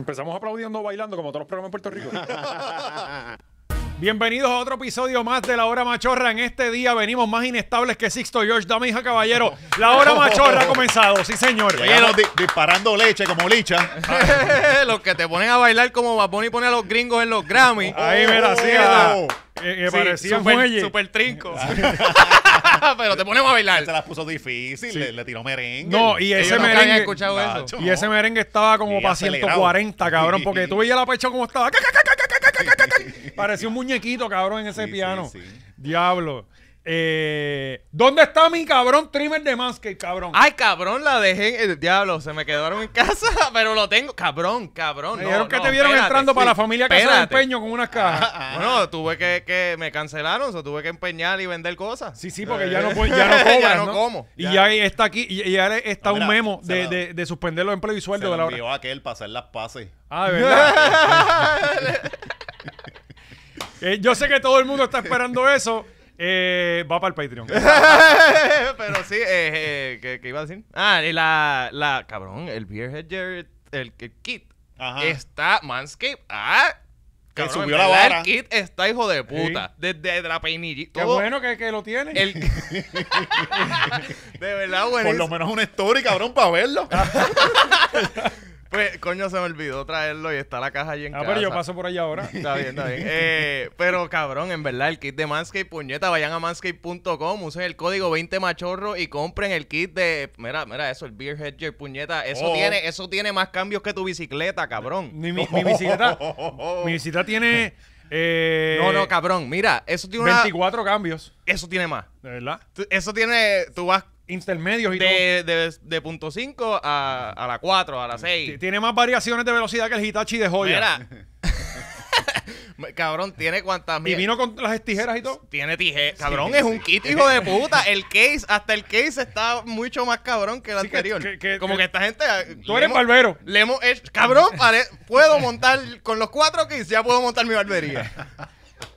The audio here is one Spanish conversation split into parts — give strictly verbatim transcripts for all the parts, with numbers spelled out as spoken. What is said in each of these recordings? Empezamos aplaudiendo, bailando, como todos los programas en Puerto Rico. Bienvenidos a otro episodio más de La Hora Machorra. En este día venimos más inestables que Sixto George. Dame, hija, caballero. La Hora Machorra ha comenzado, sí, señor. Llegamos di disparando leche como licha. Los que te ponen a bailar como Bad Bunny pone a los gringos en los Grammy. Ahí me la hacía. Eh, eh, sí, parecía super, super trinco. Pero te ponemos a bailar. Se las puso difícil, sí. le, le tiró merengue. No, y ese no merengue. Escuchado no, eso. Y ese merengue estaba como y para acelerado. ciento cuarenta, cabrón. Porque tú veías la pecho como estaba. Parecía un muñequito, cabrón, en ese sí, piano. Sí, sí. Diablo. Eh, ¿Dónde está mi cabrón trimmer de Manscaped, cabrón? Ay, cabrón, la dejé. Eh, diablo, se me quedaron en casa, pero lo tengo. Cabrón, cabrón. Me dijeron no, que no, te vieron espérate, entrando sí, para la familia Casa de Empeño con unas cajas. Ah, ah, bueno, tuve que, que me cancelaron, o sea, tuve que empeñar y vender cosas. Sí, sí, porque eh. ya no puedo, ya no cobras, ya no, ¿no? como. Y ya, ya está aquí, y ya está mira, un memo de, de, de suspender los empleos y sueldo se de la hora. Envió a aquel para hacer las pases. Ah, de verdad. eh, yo sé que todo el mundo está esperando eso. Eh, va para el Patreon. Pero sí, eh, eh, ¿qué, ¿qué iba a decir? Ah, y la, la cabrón, el Beer Hedger, el, el kit. Ajá. Está Manscaped. Ah, cabrón, que subió la vara. El kit está hijo de puta. Desde sí. de, de la peinillita. Qué bueno que, que lo tiene. El... de verdad, bueno. Por lo menos una story, cabrón, para verlo. Pues, coño, se me olvidó traerlo y está la caja allí en ah, casa. Ah, pero yo paso por allá ahora. Está bien, está bien. Eh, pero, cabrón, en verdad, el kit de Manscaped, puñeta, vayan a manscaped punto com, usen el código veinte machorro y compren el kit de... Mira, mira eso, el Beer Hedger, puñeta. Eso, oh. tiene, eso tiene más cambios que tu bicicleta, cabrón. Ni mi, mi bicicleta... Oh, oh, oh, oh. Mi bicicleta tiene... Eh, no, no, cabrón, mira, eso tiene una... veinticuatro cambios. Eso tiene más. ¿De verdad? Eso tiene... Tú vas... intermedios y de, todo. De, de punto cinco a, a la cuatro, a la seis. Tiene más variaciones de velocidad que el Hitachi de joya. Cabrón, tiene cuantas... Y vino con las tijeras y todo. Tiene tijeras. Cabrón, sí, es sí. un kit, hijo de puta. El case, hasta el case está mucho más cabrón que el sí, anterior. Que, que, como que, que esta gente... Tú eres hemos, barbero. Le hemos hecho, cabrón, pare, puedo montar... Con los cuatro kits ya puedo montar mi barbería.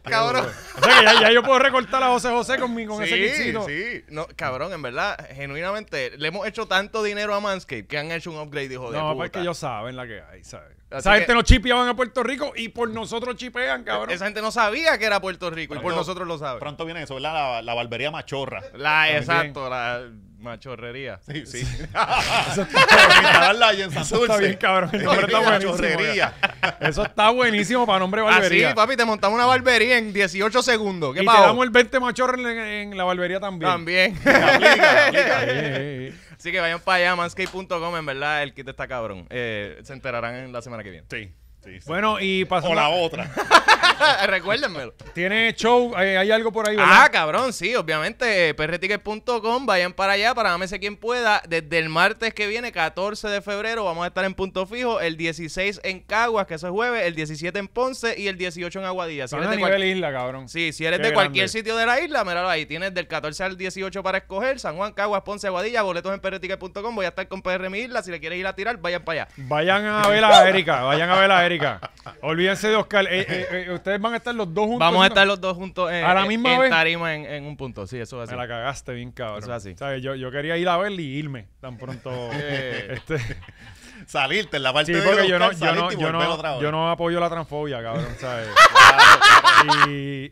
Cabrón. O sea que ya, ya yo puedo recortar a José José con, mi, con sí, ese kitcito. Sí, no, cabrón, en verdad, genuinamente, le hemos hecho tanto dinero a Manscaped que han hecho un upgrade, hijo de puta. No, porque ellos saben la que hay, ¿sabes? Esa gente nos chipeaban a Puerto Rico y por nosotros chipean, cabrón. Esa gente no sabía que era Puerto Rico y por nosotros lo sabe. Pronto viene eso, ¿verdad? La, la barbería machorra. La, exacto, la... machorrería. Sí, sí. Eso está bien, cabrón. Eso está buenísimo para nombre barbería. Así, papi, te montamos una barbería en dieciocho segundos. ¿Qué pavo? Y te damos el veinte machorro en, en la barbería también. También. Aplica, aplica. Hey, hey. Así que vayan para allá, manscaped punto com. En verdad, el kit está cabrón. Eh, se enterarán en la semana que viene. Sí. Sí, sí. Bueno, y pasamos. O la otra. Recuérdenmelo. Tiene show, eh, hay algo por ahí, ¿verdad? Ah, cabrón, sí, obviamente. P R ticket punto com, vayan para allá, para dámese quien pueda. Desde el martes que viene, catorce de febrero, vamos a estar en Punto Fijo. El dieciséis en Caguas, que eso es jueves. El diecisiete en Ponce y el dieciocho en Aguadilla. Si eres de cualquier isla, cabrón. Sí, si eres Qué de grande. cualquier sitio de la isla, míralo ahí. Tienes del catorce al dieciocho para escoger. San Juan, Caguas, Ponce, Aguadilla. Boletos en P R ticket punto com. Voy a estar con P R Mi Isla. Si le quieres ir a tirar, vayan para allá. Vayan a ver a Erika. Vayan a ver a Erika. Olvídense de Oscar. Eh, eh, eh, ustedes van a estar los dos juntos. Vamos a estar los dos juntos en, a la misma en, vez? en tarima en, en un punto. Sí, eso es así. Me la cagaste bien, cabrón. Eso es así. ¿Sabes? Yo, yo quería ir a verle y irme tan pronto. este... Salirte en la parte sí, de porque yo no, yo, no, yo, no, yo no apoyo la transfobia, cabrón. ¿Sabes? y...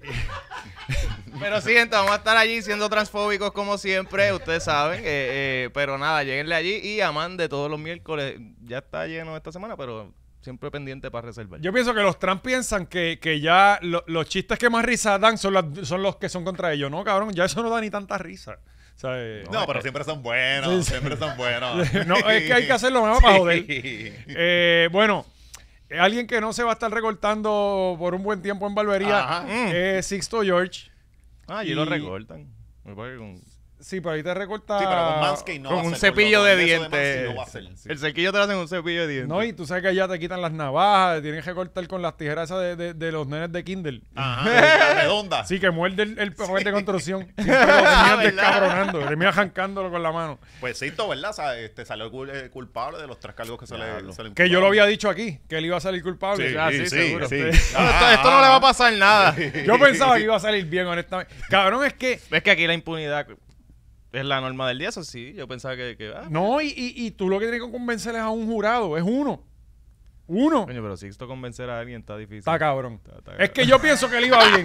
Pero sí, gente, vamos a estar allí siendo transfóbicos como siempre, ustedes saben. Eh, eh, pero nada, lléguenle allí y aman de todos los miércoles. Ya está lleno esta semana, pero... siempre pendiente para reservar. Yo pienso que los trans piensan que, que ya lo, los chistes que más risa dan son, las, son los que son contra ellos. No, cabrón, ya eso no da ni tanta risa. O sea, eh, no, no, pero que... siempre son buenos, sí, sí. siempre son buenos. No, es que hay que hacer lo mismo sí. para joder. Eh, bueno, alguien que no se va a estar recortando por un buen tiempo en barbería es eh, Sixto George. Ah, y, y lo recortan. Me parece con... Sí, pero ahí te recorta... Sí, pero con Manscaped no Con va un a ser, cepillo de dientes. De no va a ser, sí. El cerquillo te lo hacen un cepillo de dientes. No, y tú sabes que allá te quitan las navajas, tienes que cortar con las tijeras esas de, de, de los nenes de Kindle. Ajá, redonda. Sí, que muerde el, el papel sí. de construcción. Siempre lo terminas descabronando, terminas jancándolo con la mano. Pues sí, todo, ¿verdad? Este, salió culpable de los tres cargos que se, le, se le... Que yo lo había dicho aquí, que él iba a salir culpable. Sí, ah, sí, sí, seguro. Sí. Ah, esto no le va a pasar nada. Yo pensaba que iba a salir bien, honestamente. Cabrón, es que... Es que aquí la impunidad... Es la norma del día, eso sí. Yo pensaba que... que ah, no, y, y, y tú lo que tienes que convencer es a un jurado. Es uno. Uno. Coño, pero Sixto convencer a alguien está difícil. Está cabrón. Está, está cabrón. Es que yo pienso que él iba bien.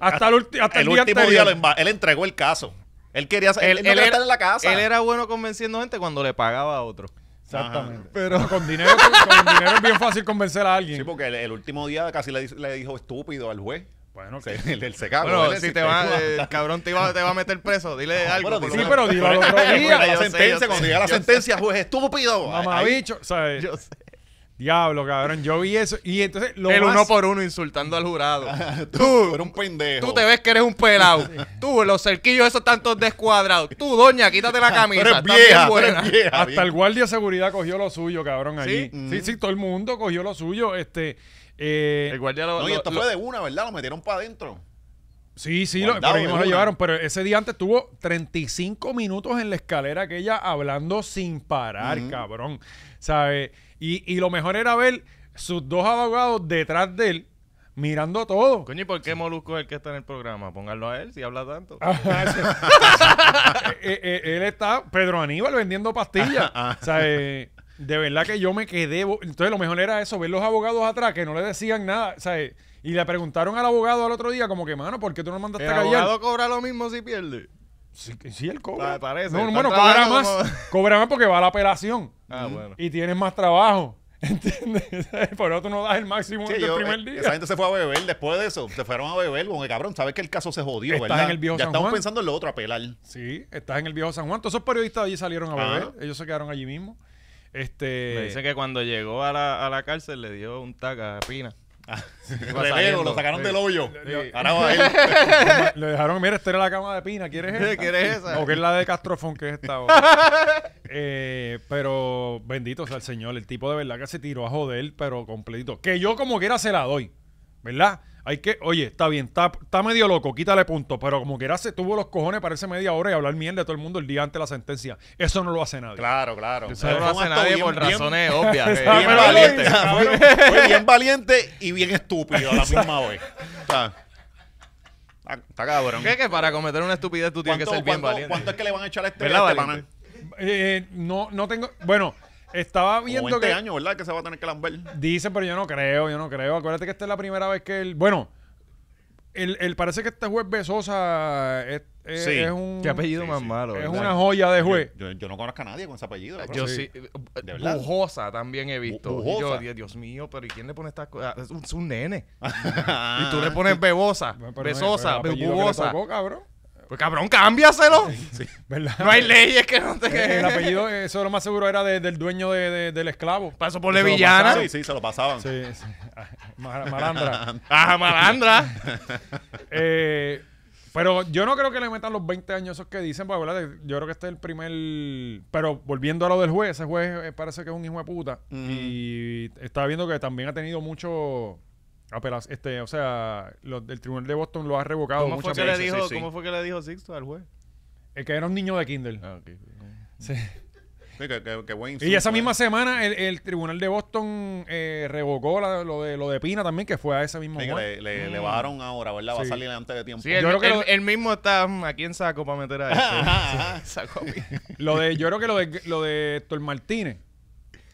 Hasta el, hasta el, el día último anterior. día. Lo él entregó el caso. Él quería, él, él, él no quería era, estar en la casa. Él era bueno convenciendo gente cuando le pagaba a otro. Exactamente. Ajá. Pero con dinero, con, con dinero es bien fácil convencer a alguien. Sí, porque el, el último día casi le, le dijo estúpido al juez. Bueno, que el del secado. Bueno, si te va, el cabrón te va, te va a meter preso, dile algo. Bueno, sí, pero dile al otro día. La sentencia, cuando llega la sentencia, juez estúpido. Mamabicho, ¿sabes? Yo sé. Diablo, cabrón, yo vi eso y entonces... Lo el más... uno por uno insultando al jurado. tú, tú eres un pendejo. Tú te ves que eres un pelado. Tú, los cerquillos esos tantos descuadrados. Tú, doña, quítate la camisa. Tú eres vieja, tú eres vieja. Hasta bien. El guardia de seguridad cogió lo suyo, cabrón, allí. ¿Sí? Mm. Sí, sí, todo el mundo cogió lo suyo. Este, eh, el guardia lo... No, lo, y esto lo, fue de una, ¿verdad? Lo metieron para adentro. Sí, sí, lo, por ahí nos lo llevaron, pero ese día antes tuvo treinta y cinco minutos en la escalera aquella hablando sin parar, uh-huh. cabrón, ¿sabes? Y, y lo mejor era ver sus dos abogados detrás de él mirando todo. Coño, ¿y por qué sí. Molusco es el que está en el programa? Pónganlo a él si habla tanto. eh, eh, él está, Pedro Aníbal, vendiendo pastillas, ¿sabes? De verdad que yo me quedé... Entonces lo mejor era eso, ver los abogados atrás que no le decían nada, ¿sabes? Y le preguntaron al abogado al otro día, como que, mano, ¿por qué tú no mandaste a callar? ¿El abogado cobra lo mismo si pierde? Sí, sí él cobra. Ah, parece. No, bueno, cobra más. Como... Cobra más porque va a la apelación. Ah, bueno. Y tienes más trabajo. ¿Entiendes? Por eso tú no das el máximo sí, del yo, primer día. Esa gente se fue a beber después de eso. Se fueron a beber. Porque, cabrón, sabes que el caso se jodió, estás ¿verdad? En el viejo ya San estamos Juan. Pensando en lo otro, apelar. Sí, estás en el viejo San Juan. Todos esos periodistas allí salieron a beber. Ajá. Ellos se quedaron allí mismo. Este... Me dice que cuando llegó a la, a la cárcel le dio un taca a Pina. Ah, relevo, lo sacaron sí. del hoyo. Sí. Ahora va a él. Le dejaron, mira, esta era la cama de Pina. ¿Quieres esta? ¿Quieres esa? O que es la de Castrofón, que es esta. eh, pero bendito sea el Señor. El tipo de verdad que se tiró a joder, pero completito. Que yo como quiera se la doy, ¿verdad? Hay que, oye, está bien, está, está medio loco, quítale punto, pero como quiera se tuvo los cojones para ese media hora y hablar mierda de todo el mundo el día antes de la sentencia. Eso no lo hace nadie. Claro, claro. Eso no lo hace nadie por bien, razones bien, obvias. Bien, bien valiente. Bien, bueno, fue bien valiente y bien estúpido a la misma vez. Está cabrón. ¿Qué es que para cometer una estupidez tú tienes que ser bien valiente? ¿Cuánto es que le van a echar a este panel? Eh, no, no tengo... Bueno... Estaba viendo como veinte que... años, ¿verdad? Que se va a tener que lamber. Dice, pero yo no creo, yo no creo. Acuérdate que esta es la primera vez que él... Bueno, él, él parece que este juez Besosa es, es, sí. es un... Qué apellido sí, más sí. malo. Es ¿verdad? Una joya de juez. Yo, yo, yo no conozco a nadie con ese apellido. Yo sí. sí. De verdad. Bujosa también he visto. Bujosa. Yo, Dios mío, pero ¿y quién le pone estas cosas? Es un, es un nene. Y tú le pones Bebosa, pero Besosa, pero Bujosa. Tocó, cabrón. Pues cabrón, cámbiaselo. Sí, sí. No hay leyes que no te queden. El, el apellido, eso lo más seguro era de, del dueño de, de, del esclavo. Pasó por Levillana. Sí, sí, se lo pasaban. Sí, sí. Mar, malandra. Ajá, malandra. eh, pero yo no creo que le metan los veinte años esos que dicen, pues, ¿verdad? Yo creo que este es el primer... Pero volviendo a lo del juez, ese juez parece que es un hijo de puta. Mm. Y estaba viendo que también ha tenido mucho... Este, o sea, lo, el tribunal de Boston lo ha revocado muchas veces. ¿Cómo fue que le dijo, sí, sí. ¿Cómo fue que le dijo Sixto al juez? El que era un niño de kinder. Ah, okay. Sí. Sí, que, que, que buen y esa misma semana el, el tribunal de Boston eh, revocó la, lo, de, lo de Pina también, que fue a ese mismo sí, juez. Le, le, mm. le bajaron ahora, ¿verdad? Va sí. a salir antes de tiempo. Sí, el, yo creo que el, lo... el mismo está aquí en saco para meter a este. Sí. Saco a mí. Lo de, yo creo que lo de, lo de Héctor Martínez.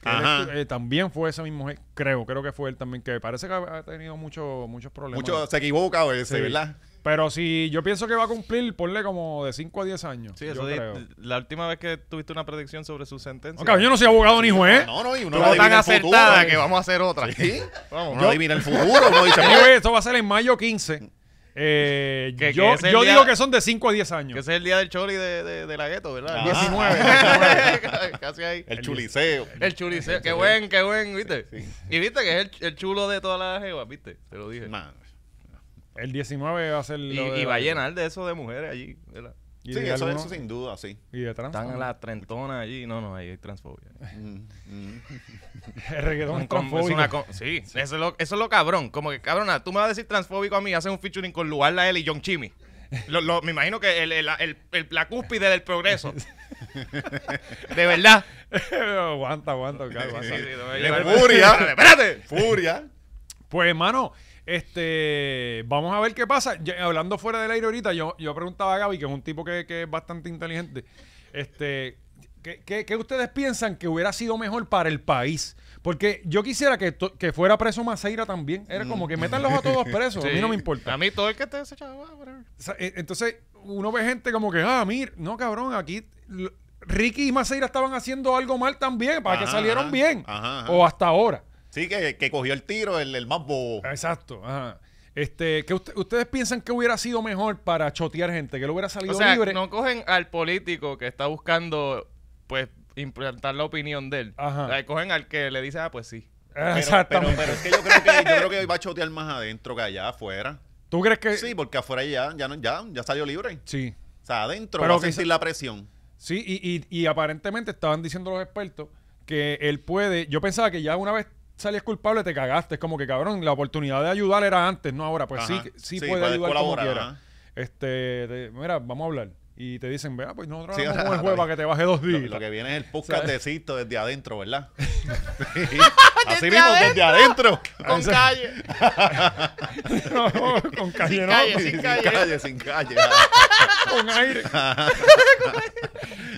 Ajá. Él, eh, también fue ese mismo, creo, creo que fue él también, que parece que ha tenido mucho, muchos problemas. Mucho, se equivoca a veces, sí. ¿verdad? Pero si yo pienso que va a cumplir, ponle como de cinco a diez años. Sí, eso de, la última vez que tuviste una predicción sobre su sentencia. Okay, yo no soy abogado ni juez. No, no, y uno no tan acertada futuro, que vamos a hacer otra. ¿Sí? Vamos, uno yo, adivina el futuro. Uno dice, esto va a ser en mayo quince. Eh, que, yo que yo día, digo que son de cinco a diez años. Que ese es el día del choli de, de, de la gueto, ¿verdad? El diecinueve. Casi ahí. El chuliceo. El chuliceo. Qué buen, qué buen, ¿viste? Sí, sí. Y viste que es el, el chulo de todas las jevas, ¿viste? Te lo dije. Nah. El diecinueve va a ser... Y, lo y va a llenar de eso de mujeres allí, ¿verdad? Sí, eso, alguno, eso sin duda, sí. ¿Y de trans? Están las trentonas allí. No, no, ahí hay transfobia. Mm, mm. El reggaetón transfóbico. Es una, sí, sí. Eso, es lo, eso es lo cabrón. Como que, cabrona, tú me vas a decir transfóbico a mí. Haces un featuring con Lugar Lael y John Chimmy. Lo, lo, me imagino que el, el, el, el, la cúspide del progreso. De verdad. Aguanta, aguanta. ¡Furia! ¡Espérate! ¡Furia! Pues, hermano... Este, vamos a ver qué pasa. Yo, hablando fuera del aire ahorita, yo, yo preguntaba a Gaby, que es un tipo que, que es bastante inteligente, este, ¿qué, qué, qué ustedes piensan que hubiera sido mejor para el país? Porque yo quisiera que, que fuera preso Maceira también. Era como que métanlos a todos presos. Sí. A mí no me importa. A mí todo el que esté desechado. Entonces, uno ve gente como que, ah, mira, no, cabrón, aquí... Ricky y Maceira estaban haciendo algo mal también para ajá, que salieron ajá, bien. Ajá, ajá. O hasta ahora. Sí, que, que cogió el tiro el, el más bobo. Exacto. Ajá. Este, que usted, ¿ustedes piensan que hubiera sido mejor para chotear gente? Que lo hubiera salido, o sea, libre. No cogen al político que está buscando, pues, implantar la opinión de él. Ajá. O sea, cogen al que le dice, ah, pues sí. Pero, exactamente. Pero, pero es que yo creo que, yo creo que va a chotear más adentro que allá afuera. ¿Tú crees que...? Sí, porque afuera ya, ya, ya, ya salió libre. Sí. O sea, adentro pero va a sentir la presión. Sí, y, y, y aparentemente estaban diciendo los expertos que él puede... Yo pensaba que ya una vez salías culpable te cagaste. Es como que, cabrón, la oportunidad de ayudar era antes, no ahora. Pues ajá, sí, sí, sí puede ayudar como quiera. Ajá. Este, te, mira, vamos a hablar. Y te dicen, vea, pues nosotros sí, hablamos con el juez para que te baje dos días. Lo, lo que viene es el podcast de Sixto desde adentro, ¿verdad? Sí. Así mismo, desde adentro. Con calle. No, con calle sin no. Calle, sin, sin calle. calle, sin calle. Con aire.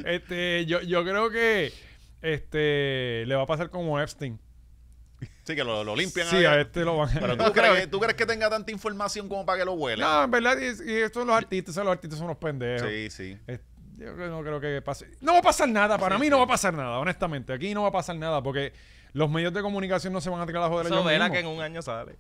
Este, yo, yo creo que este le va a pasar como Epstein. Sí, que lo, lo limpian. Sí, allá. A este lo van a... Pero ¿tú crees, ¿tú crees que tenga tanta información como para que lo huela? No, en verdad, y, y estos son los artistas, los artistas son unos pendejos. Sí, sí. Es, yo no creo que pase... No va a pasar nada, para sí, mí sí. no va a pasar nada, honestamente. Aquí no va a pasar nada, porque los medios de comunicación no se van a tirar la joder. Eso verá que en un año sale.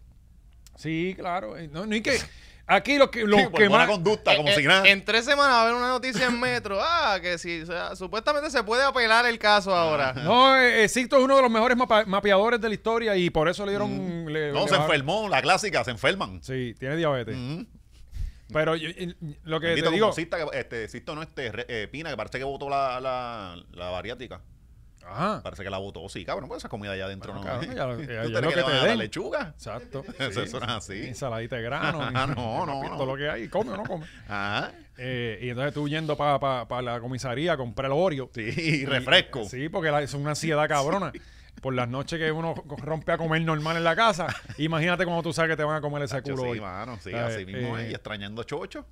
Sí, claro. No, no hay que... Aquí los que, los sí, que más... conducta, como en, si nada. En tres semanas va a haber una noticia en Metro. Ah, que sí, o sea, supuestamente se puede apelar el caso ahora. No, eh, Sixto es uno de los mejores mapa mapeadores de la historia y por eso le dieron... Mm. Le, no, le se enfermó, la clásica, se enferman. Sí, tiene diabetes. Mm. Pero yo, lo que te digo... Sixto este, Sixto no, este, eh, Pina, que parece que votó la, la, la bariátrica. Ajá. Parece que la botó, sí, cabrón, pues esa comida allá adentro bueno, no cabrón, ya, ya, ya, ¿tú que, que te den lechuga? Exacto. Eso sí, suena así. Ensaladita de grano. Ah, no, no, no. Todo lo que hay, come o no come. Ajá. Eh, y entonces tú yendo para pa, pa la comisaría a comprar el Oreo. Sí, y refresco. Y, sí, porque la, es una ansiedad cabrona. Sí. Por las noches que uno rompe a comer normal en la casa, imagínate cómo tú sabes que te van a comer ese culo sí, hoy. Mano, sí, ¿sabes? Así mismo eh, es, y extrañando chocho.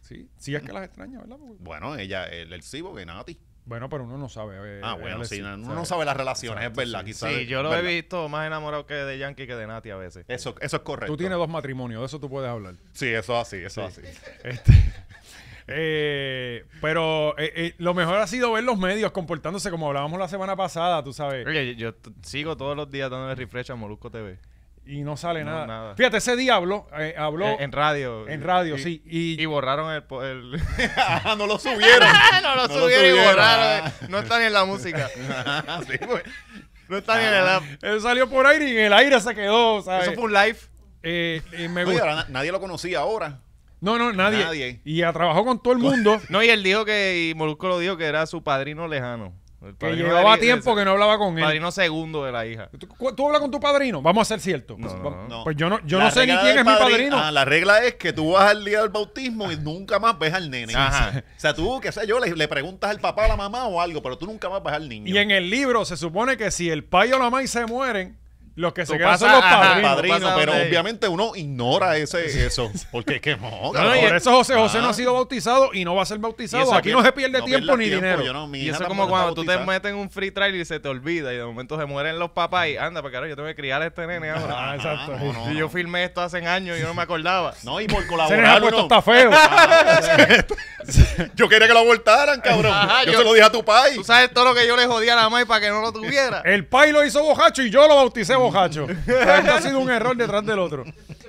Sí, sí es que las extraña, ¿verdad? Porque... Bueno, ella, el, el cibo que Nati. Bueno, pero uno no sabe. Eh, ah, bueno, sí, uno sabe. no sabe las relaciones, exacto, es verdad. Sí, quizás, sí yo lo ¿verdad? he visto más enamorado que de Yankee que de Nati a veces. Eso, eso es correcto. Tú tienes dos matrimonios, de eso tú puedes hablar. Sí, eso así, eso sí. así. Este, eh, pero eh, eh, lo mejor ha sido ver los medios comportándose como hablábamos la semana pasada, tú sabes. Oye, yo, yo sigo todos los días dándole refresh a Molusco T V. Y no sale no, nada. nada. Fíjate, ese día habló... Eh, habló eh, en radio. En radio, y, sí. Y, y borraron el... el... ah, no lo subieron. no lo no subieron lo y borraron. No está ni en la música. sí, pues. No está ah. ni en el app. Él salió por aire y en el aire se quedó, ¿sabes? Eso fue un live. Eh, eh, me Oye, ahora, nadie lo conocía ahora. No, no, nadie. nadie. Y a, trabajó con todo el mundo. no, y él dijo que... Y Molusco lo dijo que era su padrino lejano. Que llevaba tiempo que no hablaba con él. Padrino segundo de la hija. ¿Tú, tú hablas con tu padrino? Vamos a ser cierto. Pues, no, no, no. pues yo no, yo no sé ni quién es mi padrino. Ah, la regla es que tú vas al día del bautismo y nunca más ves al nene. Ajá. Sí, sí. O sea, tú, qué sé yo, le, le preguntas al papá o a la mamá o algo, pero tú nunca más ves al niño. Y en el libro se supone que si el pai o la mamá se mueren, los que tú se quedan son los padrinos. Padrino, pero obviamente uno ignora ese eso. Porque qué moca. No, no, por eso José José ah. no ha sido bautizado y no va a ser bautizado. Aquí no se pierde no tiempo ni tiempo, dinero. No, y eso es como cuando tú te metes en un free trial y se te olvida. Y de momento se mueren los papás y anda, porque ahora yo tengo que criar a este nene ahora. Ah, exacto. No, no, y yo filmé esto hace años y yo no me acordaba. No, y por colaborar uno... está feo. Yo quería que lo abortaran, cabrón. Ajá, yo, yo se lo dije a tu pai. Tú sabes todo lo que yo le jodía a la mai para que no lo tuviera. El pai lo hizo bojacho y yo lo bauticé bojacho. Esto ha sido un error detrás del otro.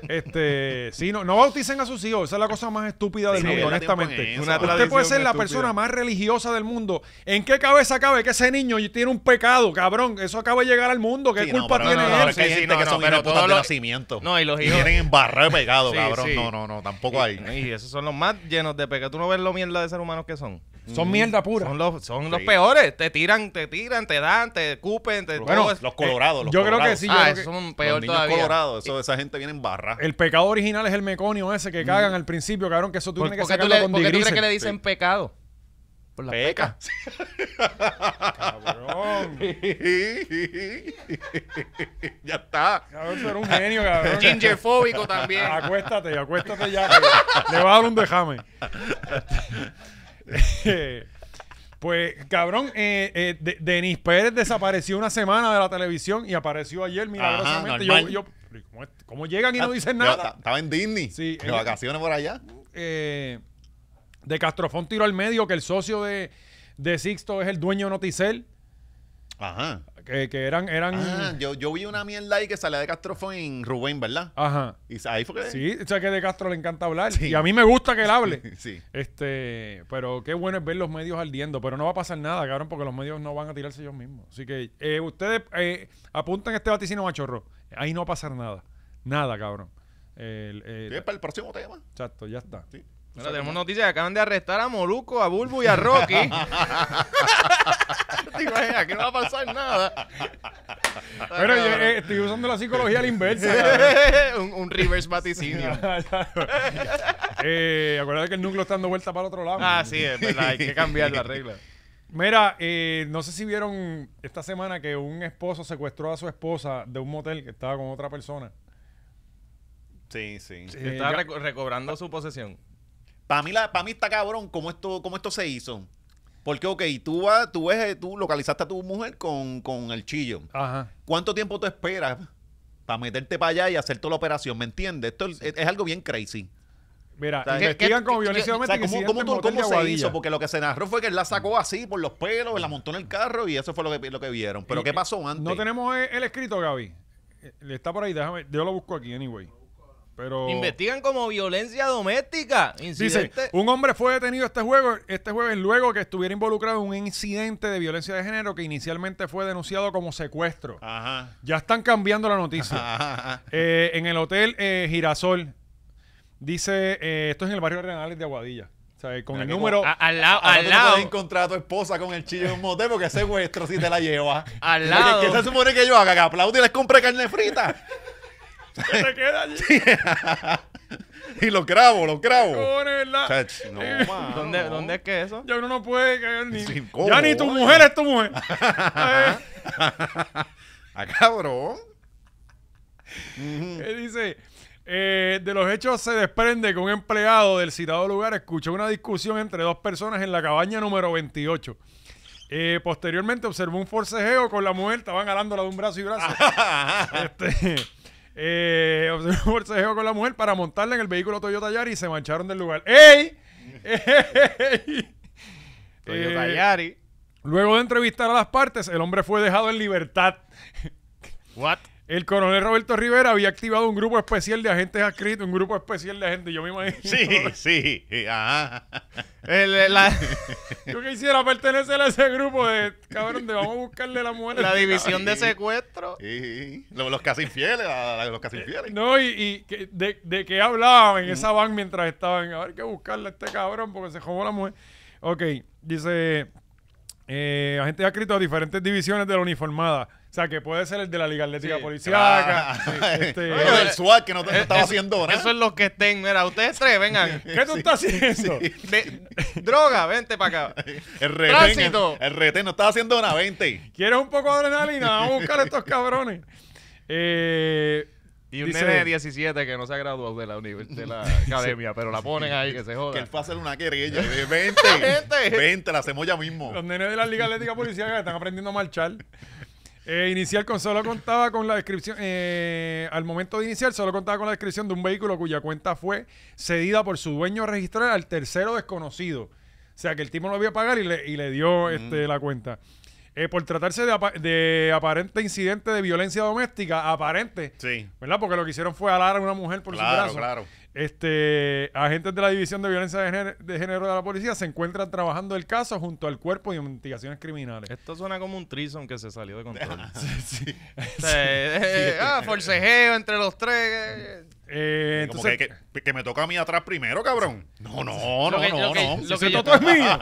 Este, sí, no, no bauticen a sus hijos. Esa es la cosa más estúpida del sí, mundo, honestamente. Una Usted puede ser la estúpida. persona más religiosa del mundo. ¿En qué cabeza cabe que ese niño tiene un pecado, cabrón? Eso acaba de llegar al mundo. ¿Qué sí, culpa no, tiene no, no, él? Sí, sí, sí, no, que no, son pero putas de lo... nacimiento. No, y los hijos. Tienen embarrado de pecado, sí, cabrón. Sí. No, no, no, tampoco hay. Y, y esos son los más llenos de pecado. Tú no ves lo mierda de seres humanos que son. Son mierda pura. Son los, son sí. los peores. Te tiran, te tiran, te dan, te escupen. Te, bueno, los colorados. Los yo colorados. creo que sí. Yo ah, creo que son peor los todavía. Colorados, eso, esa gente viene en barra. El pecado original es el meconio ese que cagan mm. al principio, cabrón, que eso tú tienes que sacarlo le, con ¿Por qué tú crees que le dicen sí. pecado? Por la peca. peca. Cabrón. Ya está. Cabrón, tú eres un genio, cabrón. Gingerfóbico también. Acuéstate, acuéstate ya. Le va a dar un dejame. Pues, cabrón, eh, eh, de, Denis Pérez desapareció una semana de la televisión y apareció ayer milagrosamente. Ajá, yo, yo, ¿cómo, es, ¿Cómo llegan y no dicen nada? Estaba en Disney, sí, de eh, vacaciones por allá. Eh, de Castrofón tiró al medio que el socio de, de Sixto es el dueño de Noticel. Ajá. Que, que eran... eran... Ah, yo, yo vi una mierda ahí que salía de Castrofón en Rubén, ¿verdad? Ajá. Y ahí fue que... Sí, o sea que de Castro le encanta hablar. Sí. Y a mí me gusta que él hable. Sí. Este, pero qué bueno es ver los medios ardiendo. Pero no va a pasar nada, cabrón, porque los medios no van a tirarse ellos mismos. Así que eh, ustedes eh, apuntan este vaticino machorro. Ahí no va a pasar nada. Nada, cabrón. El, el, ¿Qué es para el próximo tema? Exacto, ya está. Sí. Bueno, tenemos noticias que acaban de arrestar a Molusco, a Bulbu y a Rocky. Digo, aquí no va a pasar nada. Pero yo, eh, estoy usando la psicología a la inversa. un, un reverse vaticinio. eh, acuérdate que el núcleo está dando vuelta para el otro lado. Ah, ¿no? Sí, es verdad. Hay que cambiar la regla. Mira, eh, no sé si vieron esta semana que un esposo secuestró a su esposa de un motel que estaba con otra persona. Sí, sí. Eh, estaba reco recobrando su posesión. Para mí, pa mí está cabrón cómo esto, cómo esto se hizo. Porque, ok, tú, vas, tú, ves, tú localizaste a tu mujer con, con el chillo. Ajá. ¿Cuánto tiempo tú esperas para meterte para allá y hacer toda la operación? ¿Me entiendes? Esto es, es algo bien crazy. Mira, o sea, investigan como violencia doméstica. O sea, ¿Cómo, cómo, cómo se hizo? Porque lo que se narró fue que él la sacó así por los pelos, la montó en el carro y eso fue lo que, lo que vieron. Pero, y, ¿qué pasó antes? No tenemos el escrito, Gaby. Está por ahí, déjame. Yo lo busco aquí, anyway. Pero... Investigan como violencia doméstica. Incidente. Dice, un hombre fue detenido este jueves, este jueves luego que estuviera involucrado en un incidente de violencia de género que inicialmente fue denunciado como secuestro. Ajá. Ya están cambiando la noticia. Ajá, ajá. Eh, en el hotel eh, Girasol, dice, eh, esto es en el barrio de Arenales de Aguadilla. O sea, con pero el número... A, al lado, a, al no lado. Puedes encontrar a tu esposa con el chillo en un motel porque ese secuestro si te la lleva. Al lado. ¿Qué se supone que yo haga? Que aplaude y les compre carne frita. ¿Qué te queda allí? Y lo grabo, lo grabo. No, man, ¿Dónde, no. ¿Dónde es que eso? Ya uno no puede caer ni... Sí, ¿cómo, ya ni tu man? Mujer es tu mujer. Ah, cabrón. Él dice... Eh, de los hechos se desprende que un empleado del citado lugar escuchó una discusión entre dos personas en la cabaña número veintiocho. Eh, posteriormente observó un forcejeo con la mujer. Estaban jalándola de un brazo y brazo. este... Eh, observó un forcejeo con la mujer para montarla en el vehículo Toyota Yaris y se marcharon del lugar. ¡Ey! ¡Ey! Toyota eh, Yaris. Luego de entrevistar a las partes, el hombre fue dejado en libertad. What? El coronel Roberto Rivera había activado un grupo especial de agentes adscritos, un grupo especial de agentes, yo me imagino. Sí, sí, ajá. El, la... Yo quisiera pertenecer a ese grupo de cabrón de vamos a buscarle la mujer. La división de secuestro. Sí, sí. Los, los casi infieles, la, la, los casi infieles. No, y, y de, de qué hablaban en esa van mientras estaban. A ver, que buscarle a este cabrón porque se jodó la mujer. Ok, dice, eh, agentes adscritos a diferentes divisiones de la uniformada. O sea, que puede ser el de la Liga Atlética sí, Policiaca. Ah, sí, este, no, el SWAT que no, no estaba eso, haciendo nada. Eso es lo que estén. Mira, ustedes tres, vengan. ¿Qué tú sí, estás haciendo? Sí. De, droga, vente para acá. El retén, el, el retén no estaba haciendo nada, vente. ¿Quieres un poco de adrenalina? Vamos a buscar a estos cabrones. Eh, y un dice, nene de diecisiete que no se ha graduado de la, de la academia, sí, pero la ponen ahí que se joda. Que él fue a hacer una querella. Vente, vente, vente, la hacemos ya mismo. Los nenes de la Liga Atlética Policiaca están aprendiendo a marchar. Eh, inicial con solo contaba con la descripción eh, al momento de iniciar solo contaba con la descripción de un vehículo cuya cuenta fue cedida por su dueño a registrar al tercero desconocido. O sea que el tipo no lo iba a pagar y le, y le dio mm. este, la cuenta. Eh, por tratarse de, ap de aparente incidente de violencia doméstica, aparente, sí, ¿verdad? Porque lo que hicieron fue alar a una mujer por claro, su brazo. Claro, claro. Este, agentes de la División de Violencia de Género de, de la Policía se encuentran trabajando el caso junto al cuerpo de investigaciones criminales. Esto suena como un trison que se salió de control. sí, sí. sí. O sea, sí. Eh, ah, forcejeo entre los tres. Eh, entonces, como que, que, que me toca a mí atrás primero, cabrón. No, no, no, que, no, que, no. Lo que yo es mío.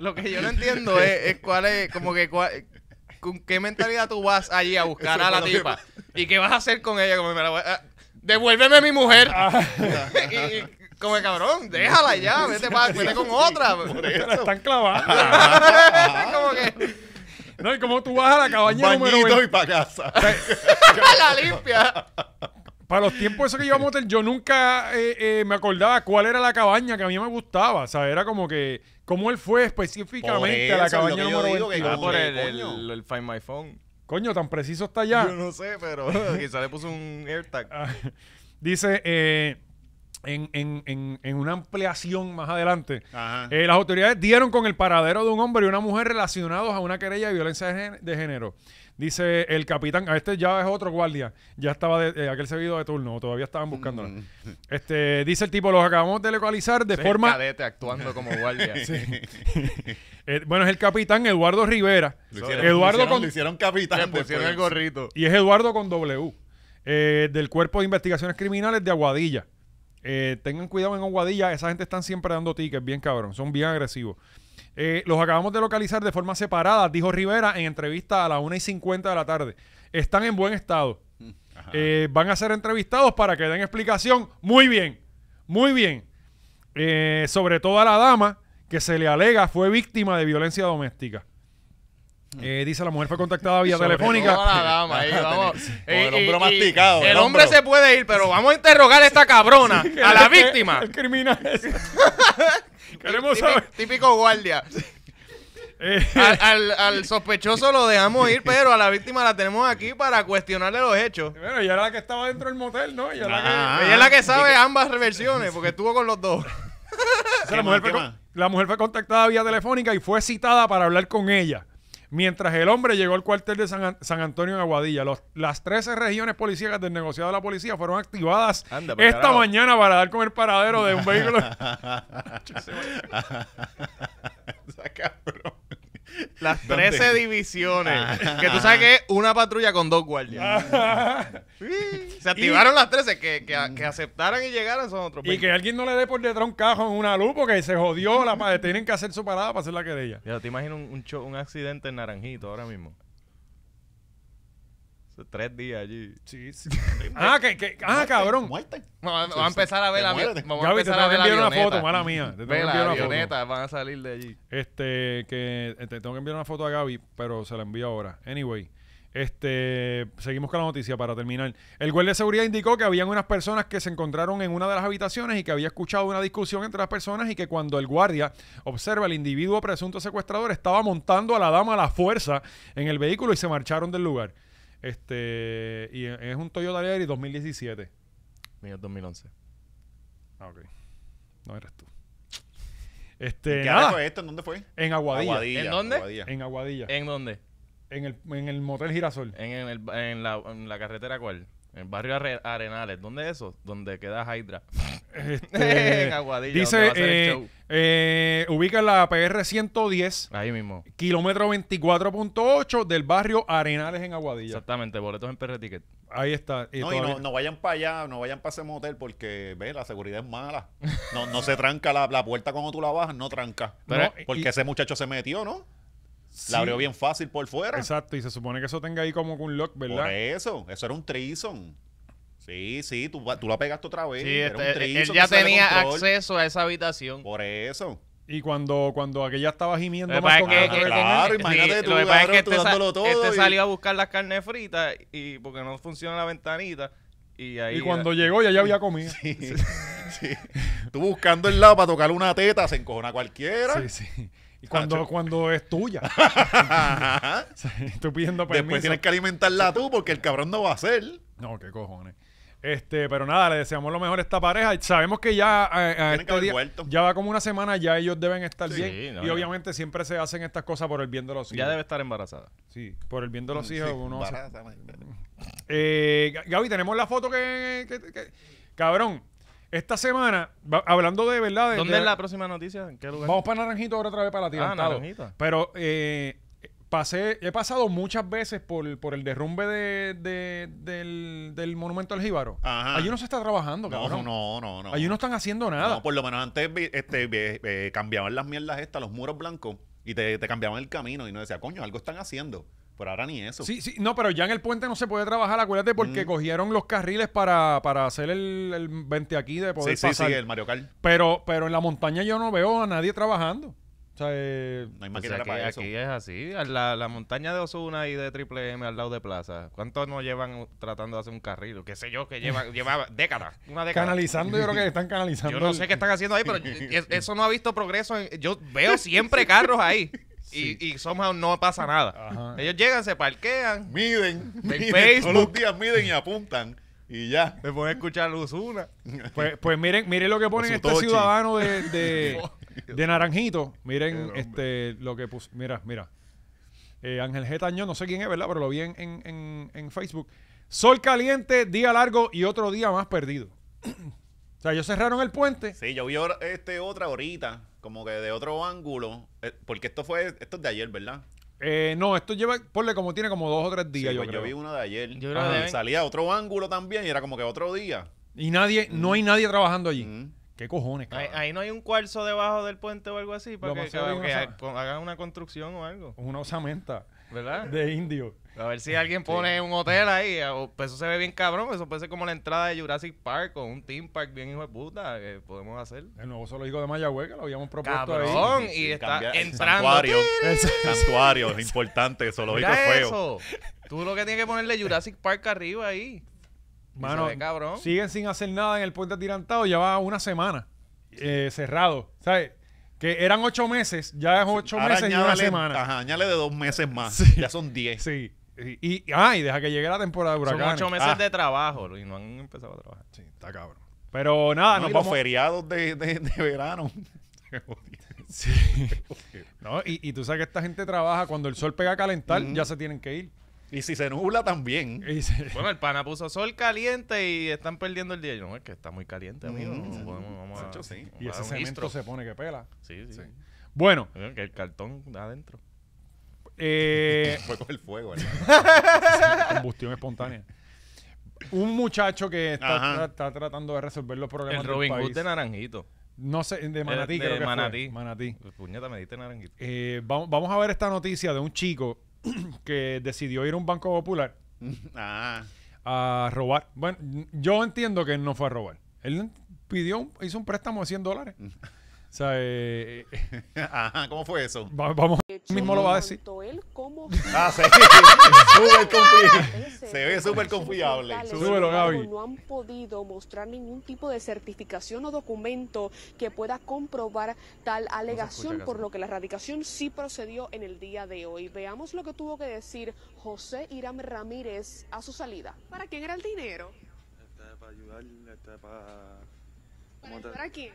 Lo que yo no entiendo es, es cuál es, como que cuál, con qué mentalidad tú vas allí a buscar eso a la tipa. Que... ¿Y qué vas a hacer con ella? Como, me la voy a... Devuélveme a mi mujer. Ah, y, y, como el cabrón, déjala ya, vete, pa, vete con otra. Por eso. La están clavando. Como que... No, y como tú vas a la cabaña número veintiocho y para casa. La limpia. para los tiempos esos que llevamos a hotel, yo nunca eh, eh, me acordaba cuál era la cabaña que a mí me gustaba. O sea, era como que, cómo él fue específicamente eso, a la cabaña número veinte. Ah, por el, el, el, el Find My Phone. Coño, tan preciso está ya. Yo no sé, pero quizá le puso un AirTag. Dice, eh, en, en, en, en una ampliación más adelante, eh, las autoridades dieron con el paradero de un hombre y una mujer relacionados a una querella de violencia de género. Dice el capitán, a este ya es otro guardia, ya estaba de, eh, aquel seguido de turno, todavía estaban buscándola. Mm. Este, dice el tipo, los acabamos de localizar de forma... Es el cadete actuando como guardia. Sí. eh, bueno, es el capitán Eduardo Rivera. Lo hicieron, Eduardo lo hicieron, con, lo hicieron capitán, le pusieron el gorrito. Y es Eduardo con W, eh, del Cuerpo de Investigaciones Criminales de Aguadilla. Eh, tengan cuidado en Aguadilla, esa gente están siempre dando tickets, bien cabrón, son bien agresivos. Eh, los acabamos de localizar de forma separada, dijo Rivera en entrevista a las una y cincuenta de la tarde. Están en buen estado. Eh, van a ser entrevistados para que den explicación. Muy bien, muy bien. Eh, sobre todo a la dama que se le alega fue víctima de violencia doméstica. Eh, dice, la mujer fue contactada vía sobre telefónica. Todo la dama, ahí, vamos. eh, el hombro masticado. El, el hombre se puede ir, pero vamos a interrogar a esta cabrona, sí, a la el, víctima. El criminal. Queremos típico, saber. Típico guardia. Eh. Al, al, al sospechoso lo dejamos ir, pero a la víctima la tenemos aquí para cuestionarle los hechos. Bueno, ella era la que estaba dentro del motel, ¿no? Ella, ah, la que, ella es la que sabe ambas versiones, porque estuvo con los dos. O sea, la, mujer fue, la mujer fue contactada vía telefónica y fue citada para hablar con ella. Mientras el hombre llegó al cuartel de San, San Antonio en Aguadilla. Los, las trece regiones policíacas del negociado de la policía fueron activadas Anda, esta carajo. mañana para dar con el paradero de un vehículo. Las trece divisiones. Que tú sabes que es una patrulla con dos guardias. Se activaron y, las trece. Que, que, que aceptaran y llegaran son otros. Y que alguien no le dé por detrás un cajo en una luz porque se jodió. La madre. Tienen que hacer su parada para hacer la querella. Ya te imagino un, un, show, un accidente en Naranjito ahora mismo. Tres días allí. Sí, sí. Ah, que, que, ah muerte, cabrón. Muerte. Vamos a empezar a ver la avioneta. Vamos a empezar a ver la avioneta. Te tengo que enviar una foto, mala mía. Te tengo que enviar una avioneta, van a salir de allí. Este, que te tengo que enviar una foto a Gaby, pero se la envío ahora. Anyway, este, seguimos con la noticia para terminar. El guardia de seguridad indicó que habían unas personas que se encontraron en una de las habitaciones y que había escuchado una discusión entre las personas y que cuando el guardia observa al individuo presunto secuestrador estaba montando a la dama a la fuerza en el vehículo y se marcharon del lugar. Este, y es un Toyota Yaris dos mil diecisiete. Mío es dos mil once. Ah, ok. No eres tú. Este, ¿Qué nada. Fue esto? ¿En dónde fue? En Aguadilla. Aguadilla. ¿En dónde? Aguadilla. En Aguadilla. ¿En dónde? En el, en el motel Girasol. ¿En, en, el, en, la, ¿En la carretera cuál? En el barrio Are, Arenales. ¿Dónde es eso? Donde queda Hydra. Este, en Aguadilla. Dice, eh, eh, ubica la P R ciento diez. Ahí mismo. Kilómetro veinticuatro punto ocho del barrio Arenales en Aguadilla. Exactamente, boletos en P R Ticket. Ahí está. Y no, y no, no vayan para allá, no vayan para ese motel porque, ve, la seguridad es mala. No, no se tranca la, la puerta cuando tú la bajas, no tranca. Pero, no, porque y, ese muchacho se metió, ¿no? Sí. La abrió bien fácil por fuera. Exacto, y se supone que eso tenga ahí como un lock, ¿verdad? Por eso, eso era un treason. Sí, sí, tú, tú la pegaste otra vez. Sí, era este, un treason, él ya tenía acceso a esa habitación. Por eso. Y cuando, cuando aquella estaba gimiendo lo más con que, que, claro, que, imagínate sí, tú, lo claro, que es que tú este dándolo sal, todo. Este y... salió a buscar las carnes fritas y porque no funciona la ventanita. Y, ahí y cuando era... llegó ya, ya había comido. Sí, sí. Sí. Tú buscando el lado para tocarle una teta, se encojona cualquiera. Sí, sí. Y cuando, cuando es tuya. Estoy pidiendo permiso. Después tienes que alimentarla tú porque el cabrón no va a hacer. No, qué cojones. Este, pero nada, le deseamos lo mejor a esta pareja. Sabemos que ya a, a este día, ya va como una semana, ya ellos deben estar sí, bien. No, y no. obviamente siempre se hacen estas cosas por el bien de los hijos. Ya debe estar embarazada. Sí, por el bien de los sí, hijos. Sí, uno hace... eh, Gaby, tenemos la foto que... que, que, que... Cabrón. Esta semana, hablando de verdad... De, ¿Dónde de, es la próxima noticia? ¿En qué lugar? Vamos para Naranjito ahora otra vez para la tierra. Ah, Naranjito. Pero eh, pasé, he pasado muchas veces por, por el derrumbe de, de, del, del monumento al Jíbaro. Ajá. Allí no se está trabajando, cabrón. No, no, no, no. Allí no están haciendo nada. No, por lo menos antes este, eh, cambiaban las mierdas estas, los muros blancos, y te, te cambiaban el camino y no decía, coño, algo están haciendo. Por ahora ni eso. Sí, sí, no, pero ya en el puente no se puede trabajar, acuérdate, porque mm. cogieron los carriles para, para hacer el, el veinte aquí de poder sí, pasar. Sí, sí, el Mario Kart. Pero, pero en la montaña yo no veo a nadie trabajando. O sea, eh, no hay maquinaria, o sea, para eso. Aquí es así. La, la montaña de Osuna y de Triple M al lado de Plaza. ¿Cuántos no llevan tratando de hacer un carril? ¿Qué sé yo? Que llevan lleva décadas. Una década. Canalizando, yo creo que están canalizando. Yo no sé qué están haciendo ahí, pero eso no ha visto progreso. En, yo veo siempre carros ahí. Sí. Y, y somehow no pasa nada. Ajá. Ellos llegan, se parquean, miden, miden Facebook. Todos los días miden y apuntan y ya. Me ponen a escuchar Osuna. Pues, pues miren, miren lo que ponen este ciudadano de, de, de Naranjito. Miren este lo que puso. Mira, mira. Eh, Ángel G. Tañón, no sé quién es, ¿verdad? Pero lo vi en, en, en, en Facebook. Sol caliente, día largo y otro día más perdido. O sea, ellos cerraron el puente. Sí, yo vi este otra ahorita, como que de otro ángulo. Eh, porque esto fue, esto es de ayer, ¿verdad? Eh, no, esto lleva, ponle como tiene como dos o tres días. Sí, yo, pues yo vi uno de ayer. Yo de salía otro ángulo también y era como que otro día. Y nadie, mm. no hay nadie trabajando allí. Mm. ¿Qué cojones, cabrón? Ahí no hay un cuarzo debajo del puente o algo así para que, que, una que hagan una construcción o algo. Una osamenta, ¿verdad? De indio. A ver si alguien pone sí. un hotel ahí. Pues eso se ve bien cabrón. Eso puede ser como la entrada de Jurassic Park o un theme park bien hijo de puta que podemos hacer. El nuevo zoológico de Mayagüez, que lo habíamos propuesto, cabrón, ahí. Y sí, está entrando. Santuario. El santuario es importante. El zoológico es feo. Eso. Tú lo que tienes que ponerle Jurassic Park arriba ahí. Mano, ve, cabrón. Siguen sin hacer nada en el puente atirantado. Ya va una semana eh, cerrado. ¿Sabes? Que eran ocho meses. Ya es ocho Ahora meses añádale, y una semana. Ajá, añale de dos meses más. Sí. Ya son diez. Sí. Y, y, ah, y deja que llegue la temporada de huracanes. Son ocho meses ah. de trabajo, Luis, no han empezado a trabajar. Sí, está cabrón. Pero nada, no, nos y vamos... los feriados de, de, de verano. Sí. No, y, y tú sabes que esta gente trabaja cuando el sol pega a calentar, mm-hmm. ya se tienen que ir. Y si se nubla también. Se... Bueno, el pana puso sol caliente y están perdiendo el día. Yo, no, es que está muy caliente, amigo. Mm-hmm. no podemos, vamos a, sí. vamos y ese cemento istro. se pone que pela. Sí, sí. sí. Bueno. Que el cartón da adentro. Eh, fue con el fuego, ¿verdad? Combustión espontánea. Un muchacho que está, tra está tratando de resolver los problemas. El Robin Hood de Naranjito. No sé, de Manatí, el, creo de que Manatí. Fue. Manatí. Pues, puñeta, me diste Naranjito. Eh, vamos, vamos a ver esta noticia de un chico que decidió ir a un banco popular ah. a robar. Bueno, yo entiendo que él no fue a robar. Él pidió, hizo un préstamo de cien dólares. O sea, eh, ajá, ¿cómo fue eso? Va, vamos, hecho, mismo lo va a decir. Él como... Ah, sí, súper confiable. Se ve súper confiable. Súbelo, Gaby. No han podido mostrar ningún tipo de certificación o documento que pueda comprobar tal alegación, no por lo que la erradicación sí procedió en el día de hoy. Veamos lo que tuvo que decir José Irán Ramírez a su salida. ¿Para quién era el dinero? Este, para ayudar, este, para... ¿Para ayudar a quién?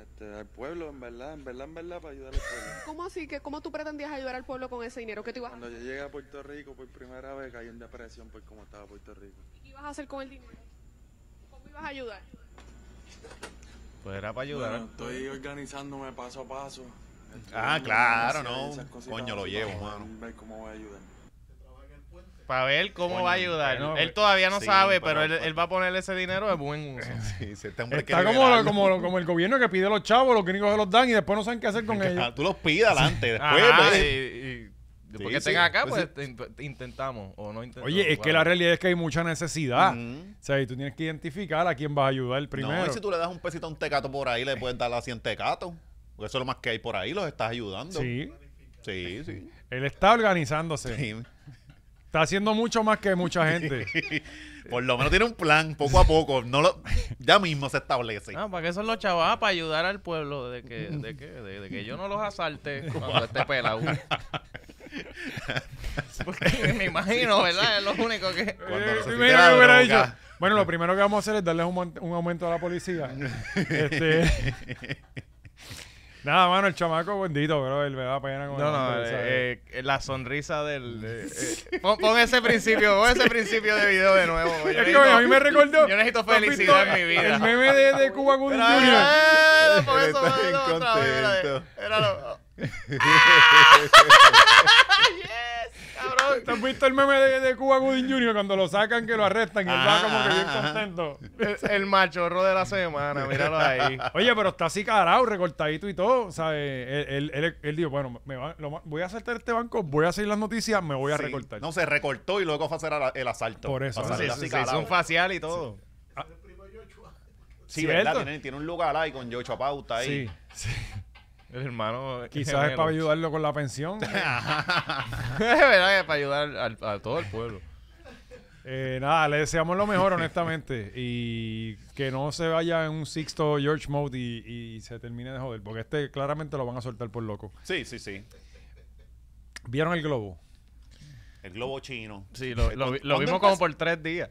Este, al pueblo, en verdad, en verdad, en verdad, para ayudar al pueblo. ¿Cómo así? Que, ¿Cómo tú pretendías ayudar al pueblo con ese dinero que te ibas a hacer? Cuando yo llegué a Puerto Rico por primera vez caí en depresión por cómo estaba Puerto Rico. ¿Y qué ibas a hacer con el dinero? ¿Cómo ibas a ayudar? Pues era para ayudar. Bueno, estoy organizándome paso a paso. Estoy ah, claro, no. Coño, lo llevo, mano. Para ver cómo voy a ayudar. Para ver cómo Coño, va a ayudar. No, él todavía no sí, sabe, pero él, él va a poner ese dinero de buen uso. Sí, sí, este hombre está como, lo, como, como el gobierno que pide a los chavos, los gringos se los dan y después no saben qué hacer con ellos. Tú los pidas adelante, después. Ajá, pues. y, y, después sí, que sí. tengan acá, pues, pues sí. intentamos o no intentamos. Oye, es claro. que la realidad es que hay mucha necesidad. Uh-huh. O sea, y tú tienes que identificar a quién vas a ayudar primero. No, y si tú le das un pesito a un tecato por ahí, le puedes dar a cien tecatos. Porque eso es lo más que hay por ahí, los estás ayudando. Sí. Sí, sí. Él está organizándose. Sí. Está haciendo mucho más que mucha gente. Por lo menos tiene un plan, poco a poco. No lo, ya mismo se establece. Ah, para que son los chavales, para ayudar al pueblo de que, de que, de, de que yo no los asalte cuando esté pelado. Porque me imagino, ¿verdad? Es lo único que... Mira, hubiera dicho, bueno, lo primero que vamos a hacer es darles un, un aumento a la policía. Este... Nada, mano, el chamaco bendito, bro, él me da pena. Con no, no, eh, eh, la sonrisa del... Eh, eh. Pon, pon ese principio, pon ese principio de video de nuevo. Es necesito, que a mí me recordó... Yo necesito felicidad en mi vida. El meme de, de Cuba Gooding Junior Eh, por eso, no, otra vez, era lo... ¡Yes! ¡Cabrón! ¿Te has visto el meme de, de Cuba Gooding Junior cuando lo sacan, que lo arrestan y él va como que bien contento? El, el machorro de la semana, míralo ahí. Oye, pero está así carao, recortadito y todo, ¿sabes? Él, él, él, él dijo, bueno, me va, lo, voy a asaltar este banco, voy a hacer las noticias, me voy a sí. recortar. No, se recortó y luego fue a hacer el asalto. Por eso. O sea, sí, así, se hizo un facial y todo. Sí. Ah. Sí, ¿verdad? Tiene, tiene un lugar ahí con Yocho a pauta ahí. Sí, sí. El hermano... Quizás gemelo. Es para ayudarlo con la pensión. Es verdad, es para ayudar al, a todo el pueblo. Eh, nada, le deseamos lo mejor, honestamente. Y que no se vaya en un Sixto George mode y, y se termine de joder. Porque este claramente lo van a soltar por loco. Sí, sí, sí. ¿Vieron el globo? El globo chino. Sí, lo, lo, lo vimos como por tres días.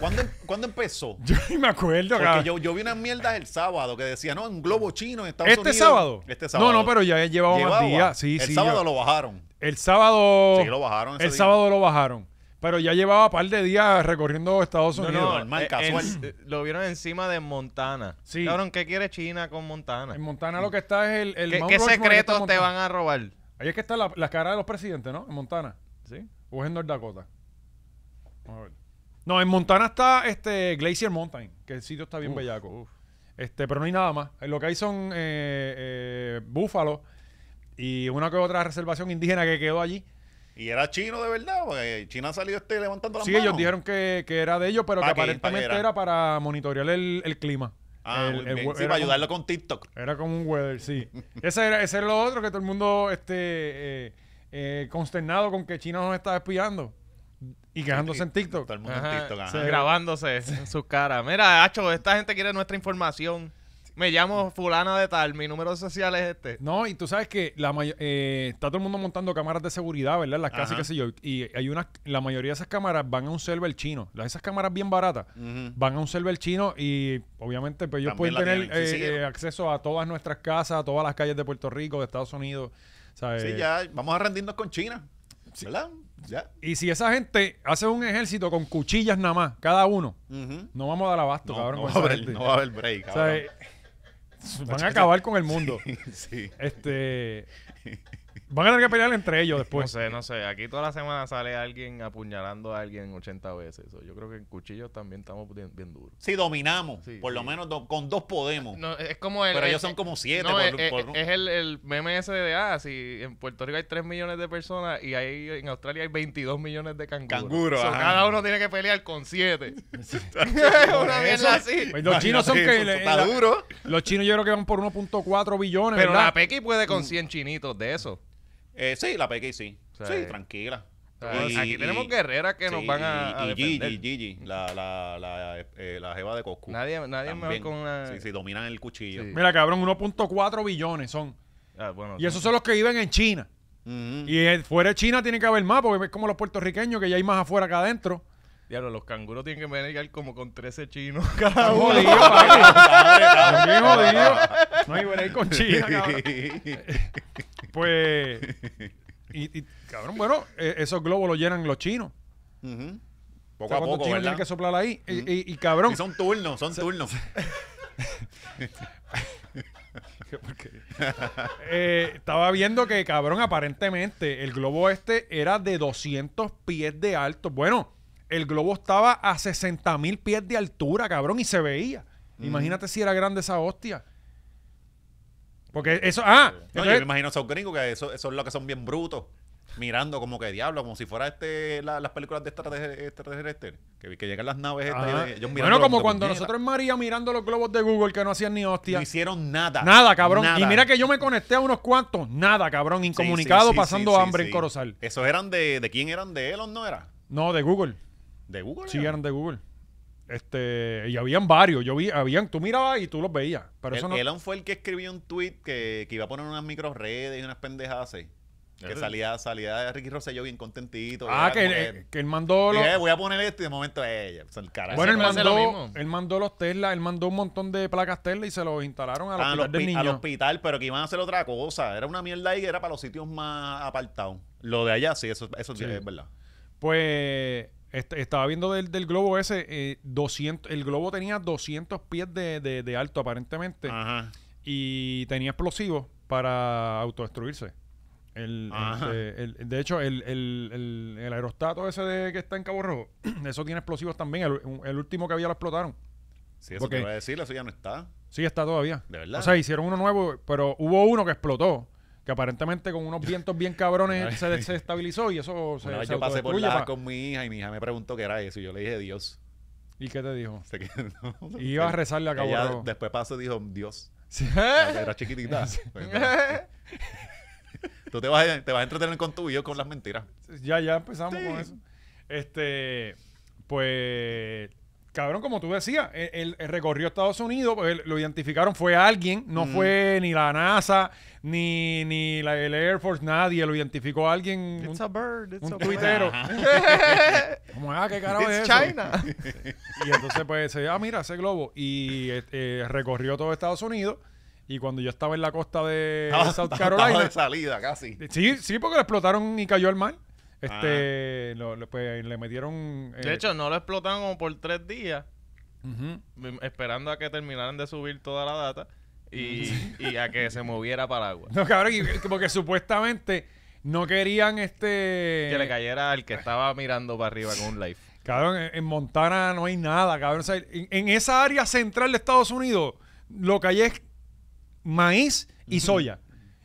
¿Cuándo, ¿Cuándo empezó? Yo ni me acuerdo. Porque claro. yo, yo vi unas mierdas el sábado que decía, no, un globo chino en Estados ¿Este Unidos. ¿Este sábado? Este sábado. No, no, pero ya llevaba unos días. Sí, el sí, sábado yo, lo bajaron. El sábado... Sí, lo bajaron ese El día. sábado lo bajaron. Pero ya llevaba un par de días recorriendo Estados Unidos. No, no, normal, eh, casual. El, lo vieron encima de Montana. Sí. Cabrón, ¿qué quiere China con Montana? En Montana lo que está es el... el ¿Qué, ¿qué secretos te van a robar? Ahí es que está la, la cara de los presidentes, ¿no? En Montana. ¿Sí? ¿O es en North Dakota? A ver. No, en Montana está este Glacier Mountain, que el sitio está bien uf, bellaco. Uf. Este, pero no hay nada más. Lo que hay son eh, eh, búfalos y una que otra reservación indígena que quedó allí. ¿Y era chino de verdad? Porque China salió este levantando las sí, manos. Sí, ellos dijeron que, que era de ellos, pero que qué, aparentemente ¿para era? era para monitorear el, el clima. Ah, el, el, el, sí, para como, ayudarlo con TikTok. Era como un weather, sí. ese, era, ese era lo otro que todo el mundo este, eh, eh, consternado con que China nos está espiando. Y quejándose en TikTok. Todo el mundo ajá, en TikTok ajá. Grabándose en sus caras. Mira, Hacho, esta gente quiere nuestra información. Me llamo fulana de tal, mi número social es este. No, y tú sabes que la eh, está todo el mundo montando cámaras de seguridad, ¿verdad? Las casas, qué sé yo. Y hay unas, la mayoría de esas cámaras van a un server chino. Las esas cámaras bien baratas uh-huh. van a un server chino y obviamente pues, ellos también pueden tener eh, sí, sí, eh, acceso a todas nuestras casas, a todas las calles de Puerto Rico, de Estados Unidos. ¿Sabes? Sí, ya vamos a rendirnos con China. Sí. ¿Verdad? Ya. Y si esa gente hace un ejército con cuchillas nada más, cada uno, uh-huh. no vamos a dar abasto, no, cabrón. No va, a haber, no va a haber break, cabrón. O sea, van a acabar con el mundo. Sí, sí. Este, van a tener que pelear entre ellos después. No sé, no sé. Aquí toda la semana sale alguien apuñalando a alguien ochenta veces. Yo creo que en cuchillos también estamos bien, bien duros. Sí, dominamos. Sí, por sí. lo menos do, con dos podemos. No, es como el, pero el, ellos son como siete. No, por, es, por, por... es el, el meme ese de, ah, si en Puerto Rico hay tres millones de personas y hay, en Australia hay veintidós millones de canguros. Canguros, o sea, cada uno tiene que pelear con siete. Una mierda así. Pues los chinos son que... Le, está la, duro. Los chinos yo creo que van por uno punto cuatro billones, pero ¿verdad? La Pequi puede con cien chinitos de eso. Eh, sí, la P K sí. Sí, sí tranquila. Y, aquí y, tenemos guerreras que sí, nos van a, a y defender. Gigi, Gigi, la, la, la, eh, la jeva de Coscu. Nadie, nadie mejor con una... Sí, sí, dominan el cuchillo. Sí. Mira, cabrón, uno punto cuatro billones son. Ah, bueno, y sí. esos son los que viven en China. Uh-huh. Y el, fuera de China tiene que haber más, porque es como los puertorriqueños, que ya hay más afuera que adentro. Diablo, los canguros tienen que venir como con trece chinos cada uno. Jodido, padre. Jodido. No hay venir con China, cabrón. Pues, y, y cabrón, bueno, eh, esos globos los llenan los chinos. Uh-huh. Poco a poco, ¿verdad? Tienen que soplar ahí. Uh-huh. y, y, y cabrón. Y son turnos, son turnos. eh, estaba viendo que, cabrón, aparentemente el globo este era de doscientos pies de alto. Bueno, el globo estaba a sesenta mil pies de altura, cabrón, y se veía. Uh-huh. Imagínate si era grande esa hostia. Porque eso... Ah, no, entonces, yo me imagino a esos gringos que eso, eso es lo que son bien brutos. Mirando como que diablo, como si fuera este la, las películas de extraterrestres. Que, que llegan las naves estas. Ellos bueno, como cuando muñeca. Nosotros en María mirando los globos de Google que no hacían ni hostia. No hicieron nada. Nada, cabrón. Nada. Y mira que yo me conecté a unos cuantos. Nada, cabrón. Incomunicado, sí, sí, sí, pasando sí, sí, hambre sí. en Corozal. ¿Esos eran de... ¿De quién eran? ¿De Elon no era? No, de Google. ¿De Google? Sí, eran de Google. Este, y habían varios, yo vi, habían, tú mirabas y tú los veías. Pero el, eso no... Elon fue el que escribió un tweet que, que iba a poner unas micro redes y unas pendejadas así. Que salía, salía Ricky Rosselló bien contentito. Ah, que, el, que él mandó los... Dije, voy a poner esto y de momento ella. O sea, el carajo. Bueno, él mandó, él mandó los Tesla, él mandó un montón de placas Tesla y se los instalaron al ah, hospital del niño. Al hospital, pero que iban a hacer otra cosa. Era una mierda ahí que era para los sitios más apartados. Lo de allá, sí, eso, eso sí. es verdad. Pues... Este, estaba viendo del, del globo ese, eh, doscientos, el globo tenía doscientos pies de, de, de alto aparentemente. Ajá. Y tenía explosivos para autodestruirse. El, el, el, de hecho, el, el, el, el aerostato ese de, que está en Cabo Rojo, eso tiene explosivos también. El, el último que había lo explotaron. Sí, eso te iba a decir, eso ya no está. Sí, está todavía. De verdad. O sea, hicieron uno nuevo, pero hubo uno que explotó. Que aparentemente con unos vientos bien cabrones se desestabilizó y eso se, bueno, se yo pasé por la para... con mi hija y mi hija me preguntó qué era eso y yo le dije Dios. ¿Y qué te dijo? Se quedó, no, iba a rezarle a Cabo Rojo. Después pasó y dijo Dios. Sí. Era chiquitita. Sí. Tú te vas, a, te vas a entretener con tu video, con las mentiras. Ya, ya empezamos sí. con eso. Este, pues, cabrón, como tú decías, él, él recorrió Estados Unidos, él, lo identificaron, fue alguien, no mm. fue ni la NASA, ni, ni la, el Air Force, nadie, lo identificó a alguien. It's un, a bird, it's un a tuitero. Como, ah, qué carajo es eso. China. Y entonces, pues, ah, mira, ese globo. Y eh, recorrió todo Estados Unidos. Y cuando yo estaba en la costa de no, South Carolina... Estaba de salida, casi. Sí, sí, porque lo explotaron y cayó al mar. Este, ah. lo, lo, pues, le metieron... Eh, de hecho, no lo explotaron como por tres días, uh-huh. esperando a que terminaran de subir toda la data y, uh-huh. y a que se moviera para agua. No, cabrón, porque supuestamente no querían este... que le cayera al que estaba mirando para arriba con un live. Cabrón, en, en Montana no hay nada, cabrón. O sea, en, en esa área central de Estados Unidos, lo que hay es maíz y soya.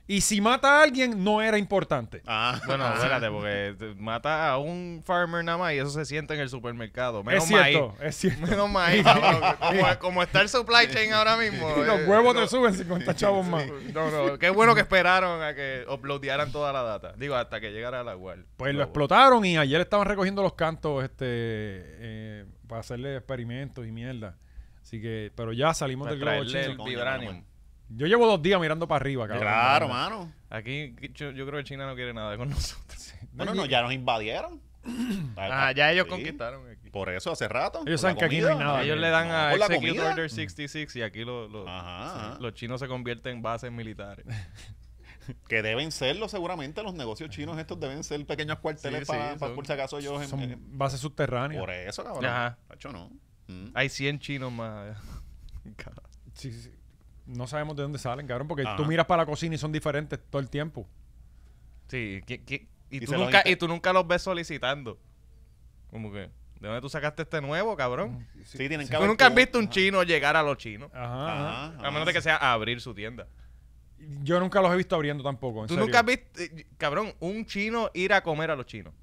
Y si mata a alguien, no era importante. Ah, bueno, espérate, porque mata a un farmer nada más y eso se siente en el supermercado. Menos es cierto, maíz. Es cierto. Menos maíz. No, como, como está el supply chain ahora mismo. Y los huevos no, te suben cincuenta chavos más. No, no, qué bueno que esperaron a que uploadearan toda la data. Digo, hasta que llegara a la web. Pues lo explotaron y ayer estaban recogiendo los cantos este eh, para hacerle experimentos y mierda. Así que, pero ya salimos para del globo chino. El vibranium. Yo llevo dos días mirando para arriba, cabrón. Claro, mano. Aquí yo, yo creo que China no quiere nada con nosotros. Bueno, no, ya nos invadieron. Ah, ya ellos sí. conquistaron aquí. Por eso, hace rato. Ellos saben que aquí no hay nada. Ellos le dan no, a Execute Order sesenta y seis y aquí lo, lo, ajá, ajá. los chinos se convierten en bases militares. Que deben serlo seguramente. Los negocios chinos estos deben ser pequeños cuarteles sí, para, sí, para son, por si acaso ellos... Son en, en, bases subterráneas. Por eso, cabrón. Ajá. Pacho, no. Mm. Hay cien chinos más. Sí, sí. No sabemos de dónde salen, cabrón, porque ajá. tú miras para la cocina y son diferentes todo el tiempo. Sí, ¿qué, qué? ¿Y, y, tú nunca, y tú nunca los ves solicitando. Como que, ¿de dónde tú sacaste este nuevo, cabrón? Sí, sí tienen sí, que tú nunca has visto un ajá. chino llegar a los chinos. Ajá, ajá. A menos de que sea a abrir su tienda. Yo nunca los he visto abriendo tampoco, en Tú serio? nunca has visto, eh, cabrón, un chino ir a comer a los chinos.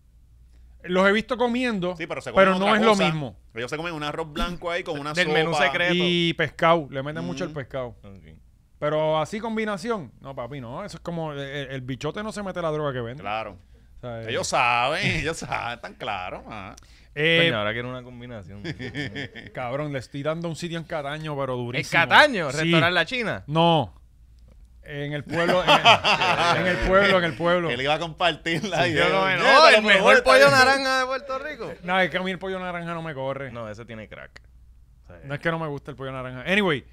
Los he visto comiendo, sí, pero, pero no es cosa. lo mismo. Ellos se comen un arroz blanco ahí con una Del sopa. Del menú secreto. Y pescado. Le meten mm. mucho el pescado. Okay. Pero así combinación. No, papi, no. Eso es como... El, el bichote no se mete la droga que vende. Claro. O sea, ellos eh. saben. Ellos saben. Están claros. Eh, Peña, ahora quiero una combinación. Cabrón, le estoy dando un sitio en Cataño, pero durísimo. ¿En Cataño? Sí. ¿Restaurar la China? No. En el pueblo, en el, en el pueblo, en el pueblo. Él iba a compartirla. Sí, y yo no, no, no el mejor pollo naranja de Puerto Rico. No, es que a mí el pollo naranja no me corre. No, ese tiene crack. Sí. No es que no me gusta el pollo naranja. Anyway,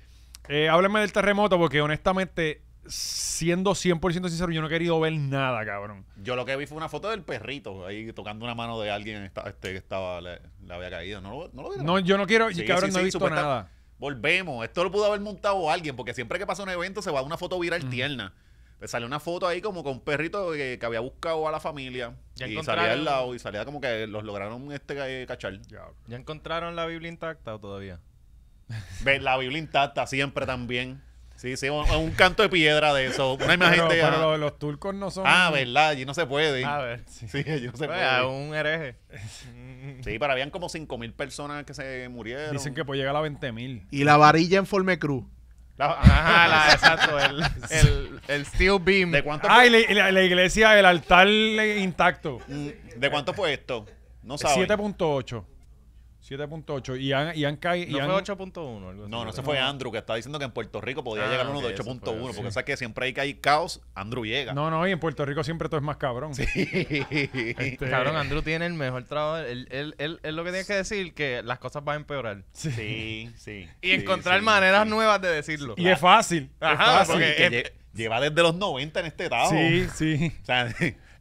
eh, háblenme del terremoto porque honestamente, siendo cien por ciento sincero, yo no he querido ver nada, cabrón. Yo lo que vi fue una foto del perrito ahí tocando una mano de alguien esta, este, que estaba, le, le había caído. No lo, no lo vi. No, yo no quiero, sí, cabrón, sí, no he sí, visto supuesta... nada. Volvemos. Esto lo pudo haber montado alguien, porque siempre que pasa un evento se va a una foto viral mm. tierna. Pues sale una foto ahí como con un perrito que, que había buscado a la familia. Ya y salía al lado y salía como que los lograron este cachar. ¿Ya encontraron la Biblia intacta o todavía? La Biblia intacta siempre también. Sí, sí, un, un canto de piedra de eso. Una imagen pero, de... Pero los, los turcos no son... Ah, ¿verdad? Allí no se puede. A ver. Sí, sí allí no se puede. A un hereje. Sí, pero habían como cinco mil personas que se murieron. Dicen que puede llegar a veinte mil. Y la varilla en forma cruz. La, ajá, la, exacto. El, el, el steel beam. ¿De cuánto ah, fue? Y la, la iglesia, el altar intacto. ¿De cuánto fue esto? No saben. siete punto ocho. siete punto ocho y han, y han caído. No han... fue ocho punto uno. No, no, se fue Andrew, que está diciendo que en Puerto Rico podía ah, llegar uno de ocho punto uno. Porque sí. sabes que siempre hay que hay caos, Andrew llega. No, no, y en Puerto Rico siempre todo es más cabrón. Sí. Este... Cabrón, Andrew tiene el mejor trabajo. Él, él, él, él lo que tiene que decir que las cosas van a empeorar. Sí, sí. sí. Y sí, encontrar sí, maneras sí. nuevas de decirlo. Y claro. es fácil. Ajá, es fácil. Porque es... Lle lleva desde los noventa en este trabajo. Sí, sí. O sea,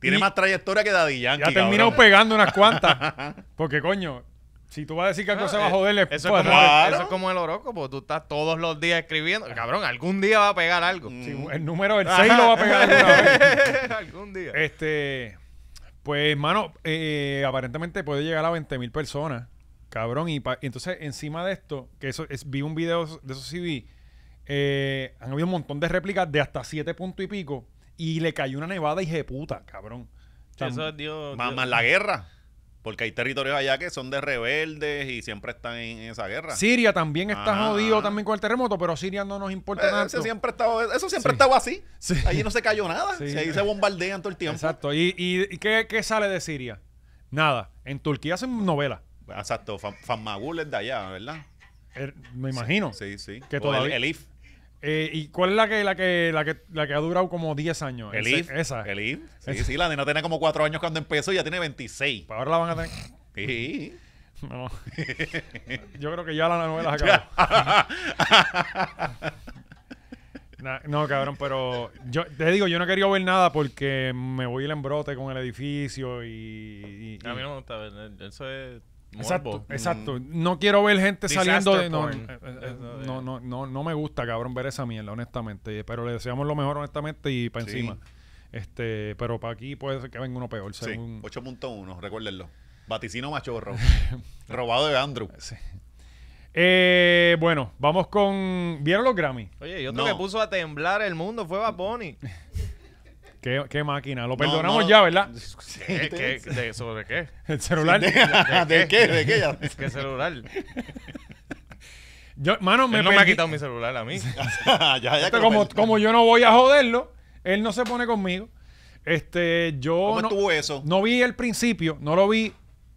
tiene y... más trayectoria que Daddy Yankee. Ya ha terminado pegando unas cuantas. Porque, coño... Si tú vas a decir que algo se va a joder, eso, pues, es como, claro. eso es como el horóscopo, porque tú estás todos los días escribiendo. Cabrón, algún día va a pegar algo. Sí, el número del seis lo va a pegar alguna vez. Algún día. Este, pues, mano, eh, aparentemente puede llegar a veinte mil personas, cabrón. Y, pa y entonces, encima de esto, que eso es, vi un video de esos C V, eh, han habido un montón de réplicas de hasta siete puntos y pico, y le cayó una nevada hijeputa, cabrón. O sea, eso dio, dio, más, dio. más la guerra. Porque hay territorios allá que son de rebeldes y siempre están en esa guerra. Siria también está ah. jodido también con el terremoto, pero Siria no nos importa eh, nada. Eso siempre ha sí. estado así. Sí. Allí no se cayó nada. Sí. Ahí se bombardean todo el tiempo. Exacto. ¿Y, y qué, qué sale de Siria? Nada. En Turquía hacen novelas. Exacto. Fanmagul es de allá, ¿verdad? El, me imagino. Sí, sí. Que todavía... el, el I F. Eh, ¿Y cuál es la que, la, que, la, que, la que ha durado como diez años? El I F. Esa. El I F. Sí, esa. Sí, la nena tenía como cuatro años cuando empezó y ya tiene veintiséis. Ahora la van a tener. Sí. No. Yo creo que ya la novela se acabó. nah, no, cabrón, pero yo te digo, yo no quería ver nada porque me voy el embrote con el edificio y. y a mí no me gusta ver. Eso es. Morbo. Exacto, exacto. No quiero ver gente Disaster saliendo de... No no, no, no, no me gusta, cabrón, ver esa mierda, honestamente. Pero le deseamos lo mejor, honestamente, y para sí. encima. Este, pero para aquí puede ser que venga uno peor. Sí, según... ocho punto uno, recuérdenlo. Vaticino machorro. Robado de Andrew. Sí. Eh, bueno, vamos con... ¿Vieron los Grammy? Oye, y otro no. que puso a temblar el mundo fue Bad Bunny. Qué, qué máquina. Lo perdonamos no, no. ya, ¿verdad? ¿Qué, qué, de, ¿Sobre qué? ¿El celular? ¿De, de, ¿De qué? ¿De qué? Ya. ¿Qué celular? Yo, mano, él me no perdí. me ha quitado mi celular a mí. ya, ya que como, como yo no voy a joderlo, él no se pone conmigo. Este, yo ¿Cómo no, estuvo eso? No vi el principio, no lo vi.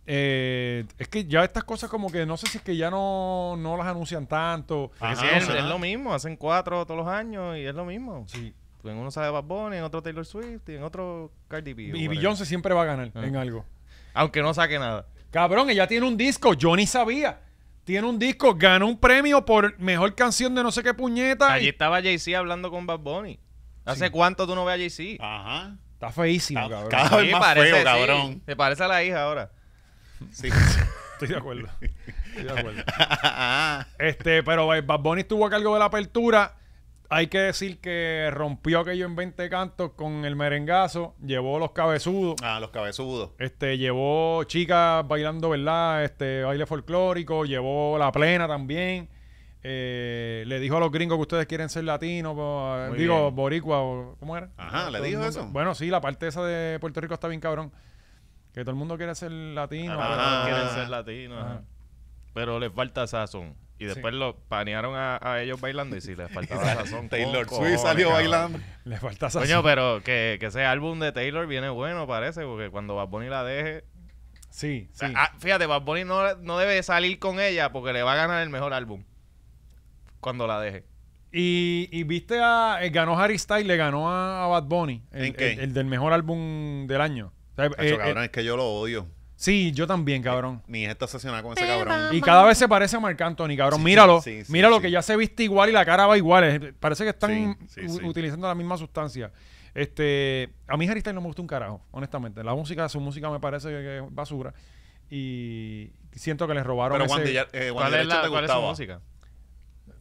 Eh, es que ya estas cosas como que no sé si es que ya no, no las anuncian tanto. Ajá, sí, es, es lo mismo, hacen cuatro todos los años y es lo mismo. Sí. En uno sale Bad Bunny, en otro Taylor Swift y en otro Cardi B. Y Beyoncé siempre va a ganar ah. en algo. Aunque no saque nada. Cabrón, ella tiene un disco. Yo ni sabía. Tiene un disco. Ganó un premio por mejor canción de no sé qué puñeta. Allí y... estaba J C hablando con Bad Bunny. ¿Hace sí. cuánto tú no ves a J C? Ajá. Está feísimo, Está, cabrón. Cada vez sí, más parece, feo, cabrón. Sí. Se parece a la hija ahora. Sí. Estoy de acuerdo. Estoy de acuerdo. este, pero Bad Bunny estuvo a cargo de la apertura. Hay que decir que rompió aquello en veinte cantos con el merengazo. Llevó los cabezudos. Ah, los cabezudos. Este, llevó chicas bailando, ¿verdad? Este, baile folclórico. Llevó la plena también. Eh, le dijo a los gringos que ustedes quieren ser latinos. Pues, digo, bien. boricua o... ¿Cómo era? Ajá, ¿le dijo eso? Bueno, sí, la parte esa de Puerto Rico está bien cabrón. Que todo el mundo quiere ser latino. Ah, pero... quieren ser latinos. Ajá. Pero les falta sazón. Y después sí. lo panearon a, a ellos bailando y sí, les faltaba sazón. Taylor Swift salió cabrón. bailando. Les falta sazón. Coño, pero que, que ese álbum de Taylor viene bueno, parece, porque cuando Bad Bunny la deje... Sí, sí. Ah, fíjate, Bad Bunny no, no debe salir con ella porque le va a ganar el mejor álbum cuando la deje. Y, y viste a... Eh, ganó Harry Styles, le ganó a, a Bad Bunny. El, ¿En qué? El, el del mejor álbum del año. O sea, Cacho, eh, cabrón, eh, es que yo lo odio. Sí, yo también, cabrón. Mi hija está obsesionada con ese cabrón. Y cada vez se parece a Marc Anthony, cabrón. Sí, míralo. Sí, sí, míralo, sí. que ya se viste igual y la cara va igual. Parece que están sí, sí, sí. utilizando la misma sustancia. Este, a mí Harry Styles no me gusta un carajo, honestamente. La música, su música me parece que es basura. Y siento que les robaron Pero ese... One Di- eh, One ¿Cuál, es la, te ¿Cuál es su música?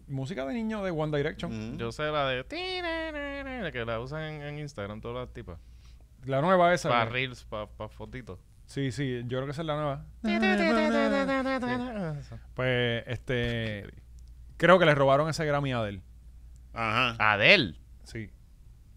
Música de niño de One Direction. Mm-hmm. Yo sé la de... La que la usan en, en Instagram todas las tipas. La nueva esa. Para reels, para pa fotitos. Sí, sí, yo creo que esa es la nueva. Sí. Pues, este... creo que le robaron ese Grammy a Adele. Ajá. ¿Adele? Sí.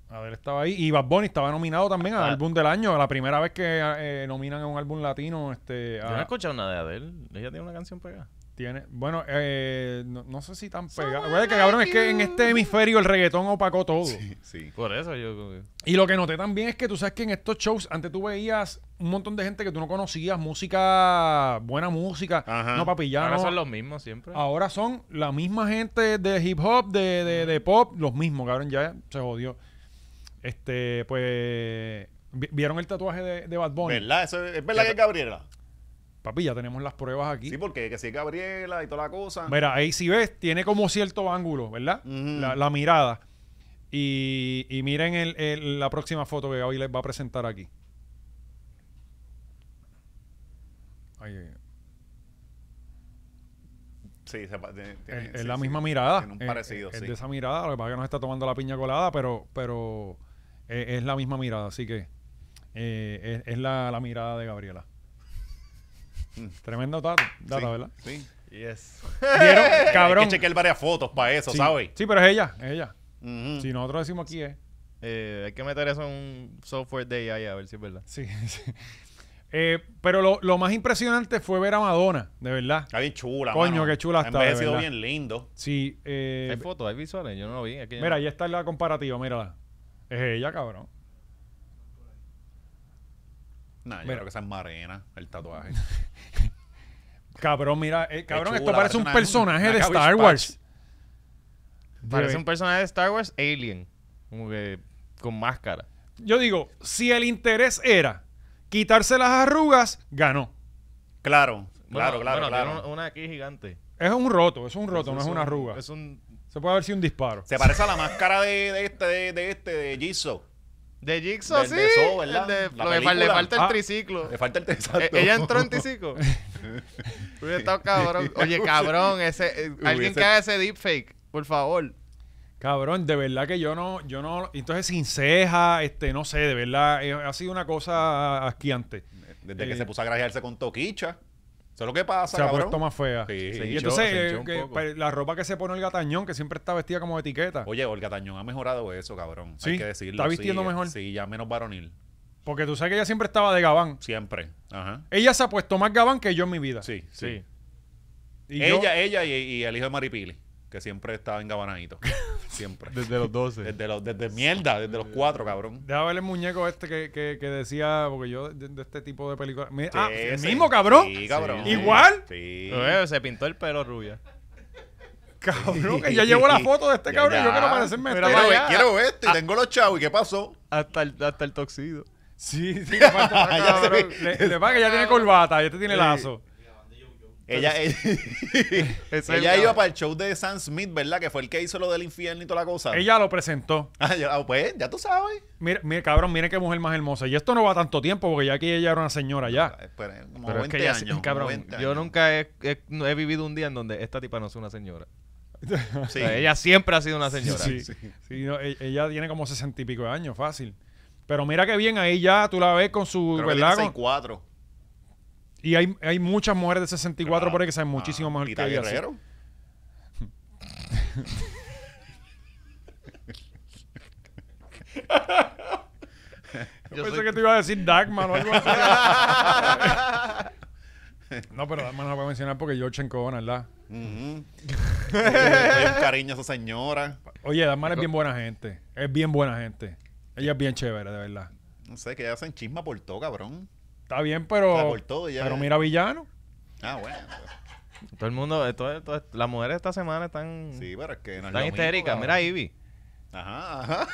Adele estaba ahí. Y Bad Bunny estaba nominado también al álbum del año. La primera vez que eh, nominan a un álbum latino, este... A... Yo no he escuchado nada de Adele. Ella tiene una canción pegada. Tiene... Bueno, eh, no, no sé si tan pegada. Recuerda que, cabrón, es que en este hemisferio el reggaetón opacó todo. Sí, sí. Por eso yo... Y lo que noté también es que tú sabes que en estos shows antes tú veías... un montón de gente que tú no conocías, música, buena música, Ajá. no papillano. Ahora son los mismos siempre. Ahora son la misma gente de hip hop, de, de, de pop, los mismos, cabrón, ya se jodió. Este, pues, ¿vieron el tatuaje de, de Bad Bunny? ¿Verdad? Eso es, ¿Es verdad ya que es Gabriela? Papi, ya tenemos las pruebas aquí. Sí, porque que si es Gabriela y toda la cosa. Mira, ahí si ves, tiene como cierto ángulo, ¿verdad? Uh-huh. La, la mirada. Y, y miren el, el, la próxima foto que Gaby les va a presentar aquí. Sí, se, tiene, tiene, es sí, la sí, misma sí, mirada. Tiene un parecido, es, es sí. de esa mirada. Lo que pasa es que nos está tomando la piña colada, pero, pero es, es la misma mirada. Así que eh, es, es la, la mirada de Gabriela. Tremendo dato, data, sí, ¿verdad? Sí. Yes. ¿Vieron? Cabrón. Hay que chequear varias fotos para eso, sí, ¿sabes? Sí, pero es ella, es ella. Uh-huh. Si nosotros decimos aquí es. Eh, hay que meter eso en un software de A I a ver si es verdad. Sí, sí. Eh, pero lo, lo más impresionante fue ver a Madonna, de verdad. Está bien chula, coño, mano. Qué chula está. Ha envejecido bien lindo. Sí. Eh, hay fotos, hay visuales, yo no lo vi. Aquí mira, ahí está la comparativa, mírala. Es ella, cabrón. No, nah, yo mira. Creo que esa es Marena, el tatuaje. Cabrón, mira. Eh, cabrón, chula, esto parece un personaje una, de una Star Wars. De parece un personaje de Star Wars alien. Como que con máscara. Yo digo, si el interés era quitarse las arrugas, ganó. Claro, claro, bueno, claro. Bueno, claro. Tiene una aquí gigante. Es un roto, es un roto, es no es un, una arruga. Es un... Se puede haber sido un disparo. Se parece a la máscara de, de este, de, de este, de Jigsaw. De Jigsaw, sí. De Saw, ¿verdad? De, lo que le falta el ah, triciclo. Le falta el triciclo. Ella entró en triciclo. Hubiera estado cabrón. Oye, cabrón, ese, eh, alguien que haga ese deepfake, por favor. Cabrón, de verdad que yo no, yo no, entonces sin ceja, este, no sé, de verdad, eh, ha sido una cosa asquiante. Desde eh, que se puso a grajearse con Toquicha, eso es lo que pasa, se cabrón. Se ha puesto más fea. Sí, sí, y entonces, eh, que, la ropa que se pone el gatañón, que siempre está vestida como de etiqueta. Oye, el gatañón ha mejorado eso, cabrón, sí, hay que decirlo. Está vistiendo sí, mejor. Sí, ya menos varonil. Porque tú sabes que ella siempre estaba de gabán. Siempre, ajá. Ella se ha puesto más gabán que yo en mi vida. Sí, sí. sí. Y ella, yo, ella y, y el hijo de Maripili. Que siempre estaba engabanadito. Siempre. Desde los doce. Desde los desde mierda, desde los cuatro, cabrón. Deja ver el muñeco este que, que, que decía, porque yo de, de este tipo de películas... Sí, ah, el mismo, cabrón. Sí, cabrón. Sí, ¿igual? Sí. Oye, se pintó el pelo rubia. Cabrón, que ya llevo la foto de este cabrón. Ya, ya. Yo quiero parecerme este. Quiero, quiero este y tengo los chavos. ¿Y qué pasó? Hasta el, hasta el toxido. Sí, sí. Le falta más, cabrón. Le, le pasa que ya tiene corbata, ya este tiene sí. lazo. Ella, ella, ella iba para el show de Sam Smith, ¿verdad? Que fue el que hizo lo del infierno y toda la cosa. Ella lo presentó. Ah, ya, pues, ya tú sabes. Mira, mira, cabrón, mire qué mujer más hermosa. Y esto no va tanto tiempo, porque ya aquí ella era una señora ya. Pero, como Pero veinte es que ella, años, cabrón, veinte años. Yo nunca he, he, he vivido un día en donde esta tipa no es una señora. Sí. O sea, ella siempre ha sido una señora. Sí, sí. sí. sí no, ella tiene como sesenta y pico de años, fácil. Pero mira qué bien, ahí ya tú la ves con su... Creo ¿verdad? Que cuatro. Y hay, hay muchas mujeres de sesenta y cuatro ah, por ahí que saben muchísimo ah, mejor que ella. Guerrero. Yo pensé soy... que te iba a decir Dagmar o algo así. No, pero Dagmar no lo voy a mencionar porque George encojona, ¿verdad? Uh -huh. Oye, un cariño a esa señora. Oye, Dagmar es bien buena gente. Es bien buena gente. Ella es bien chévere, de verdad. No sé, que ya hacen chisma por todo, cabrón. Está bien, pero, todo, pero mira villano. Ah, bueno. Todo el mundo, todo, todo, las mujeres esta semana están, sí, pero es que no están es histéricas. Mismo, mira a Ivy. Ajá, ajá.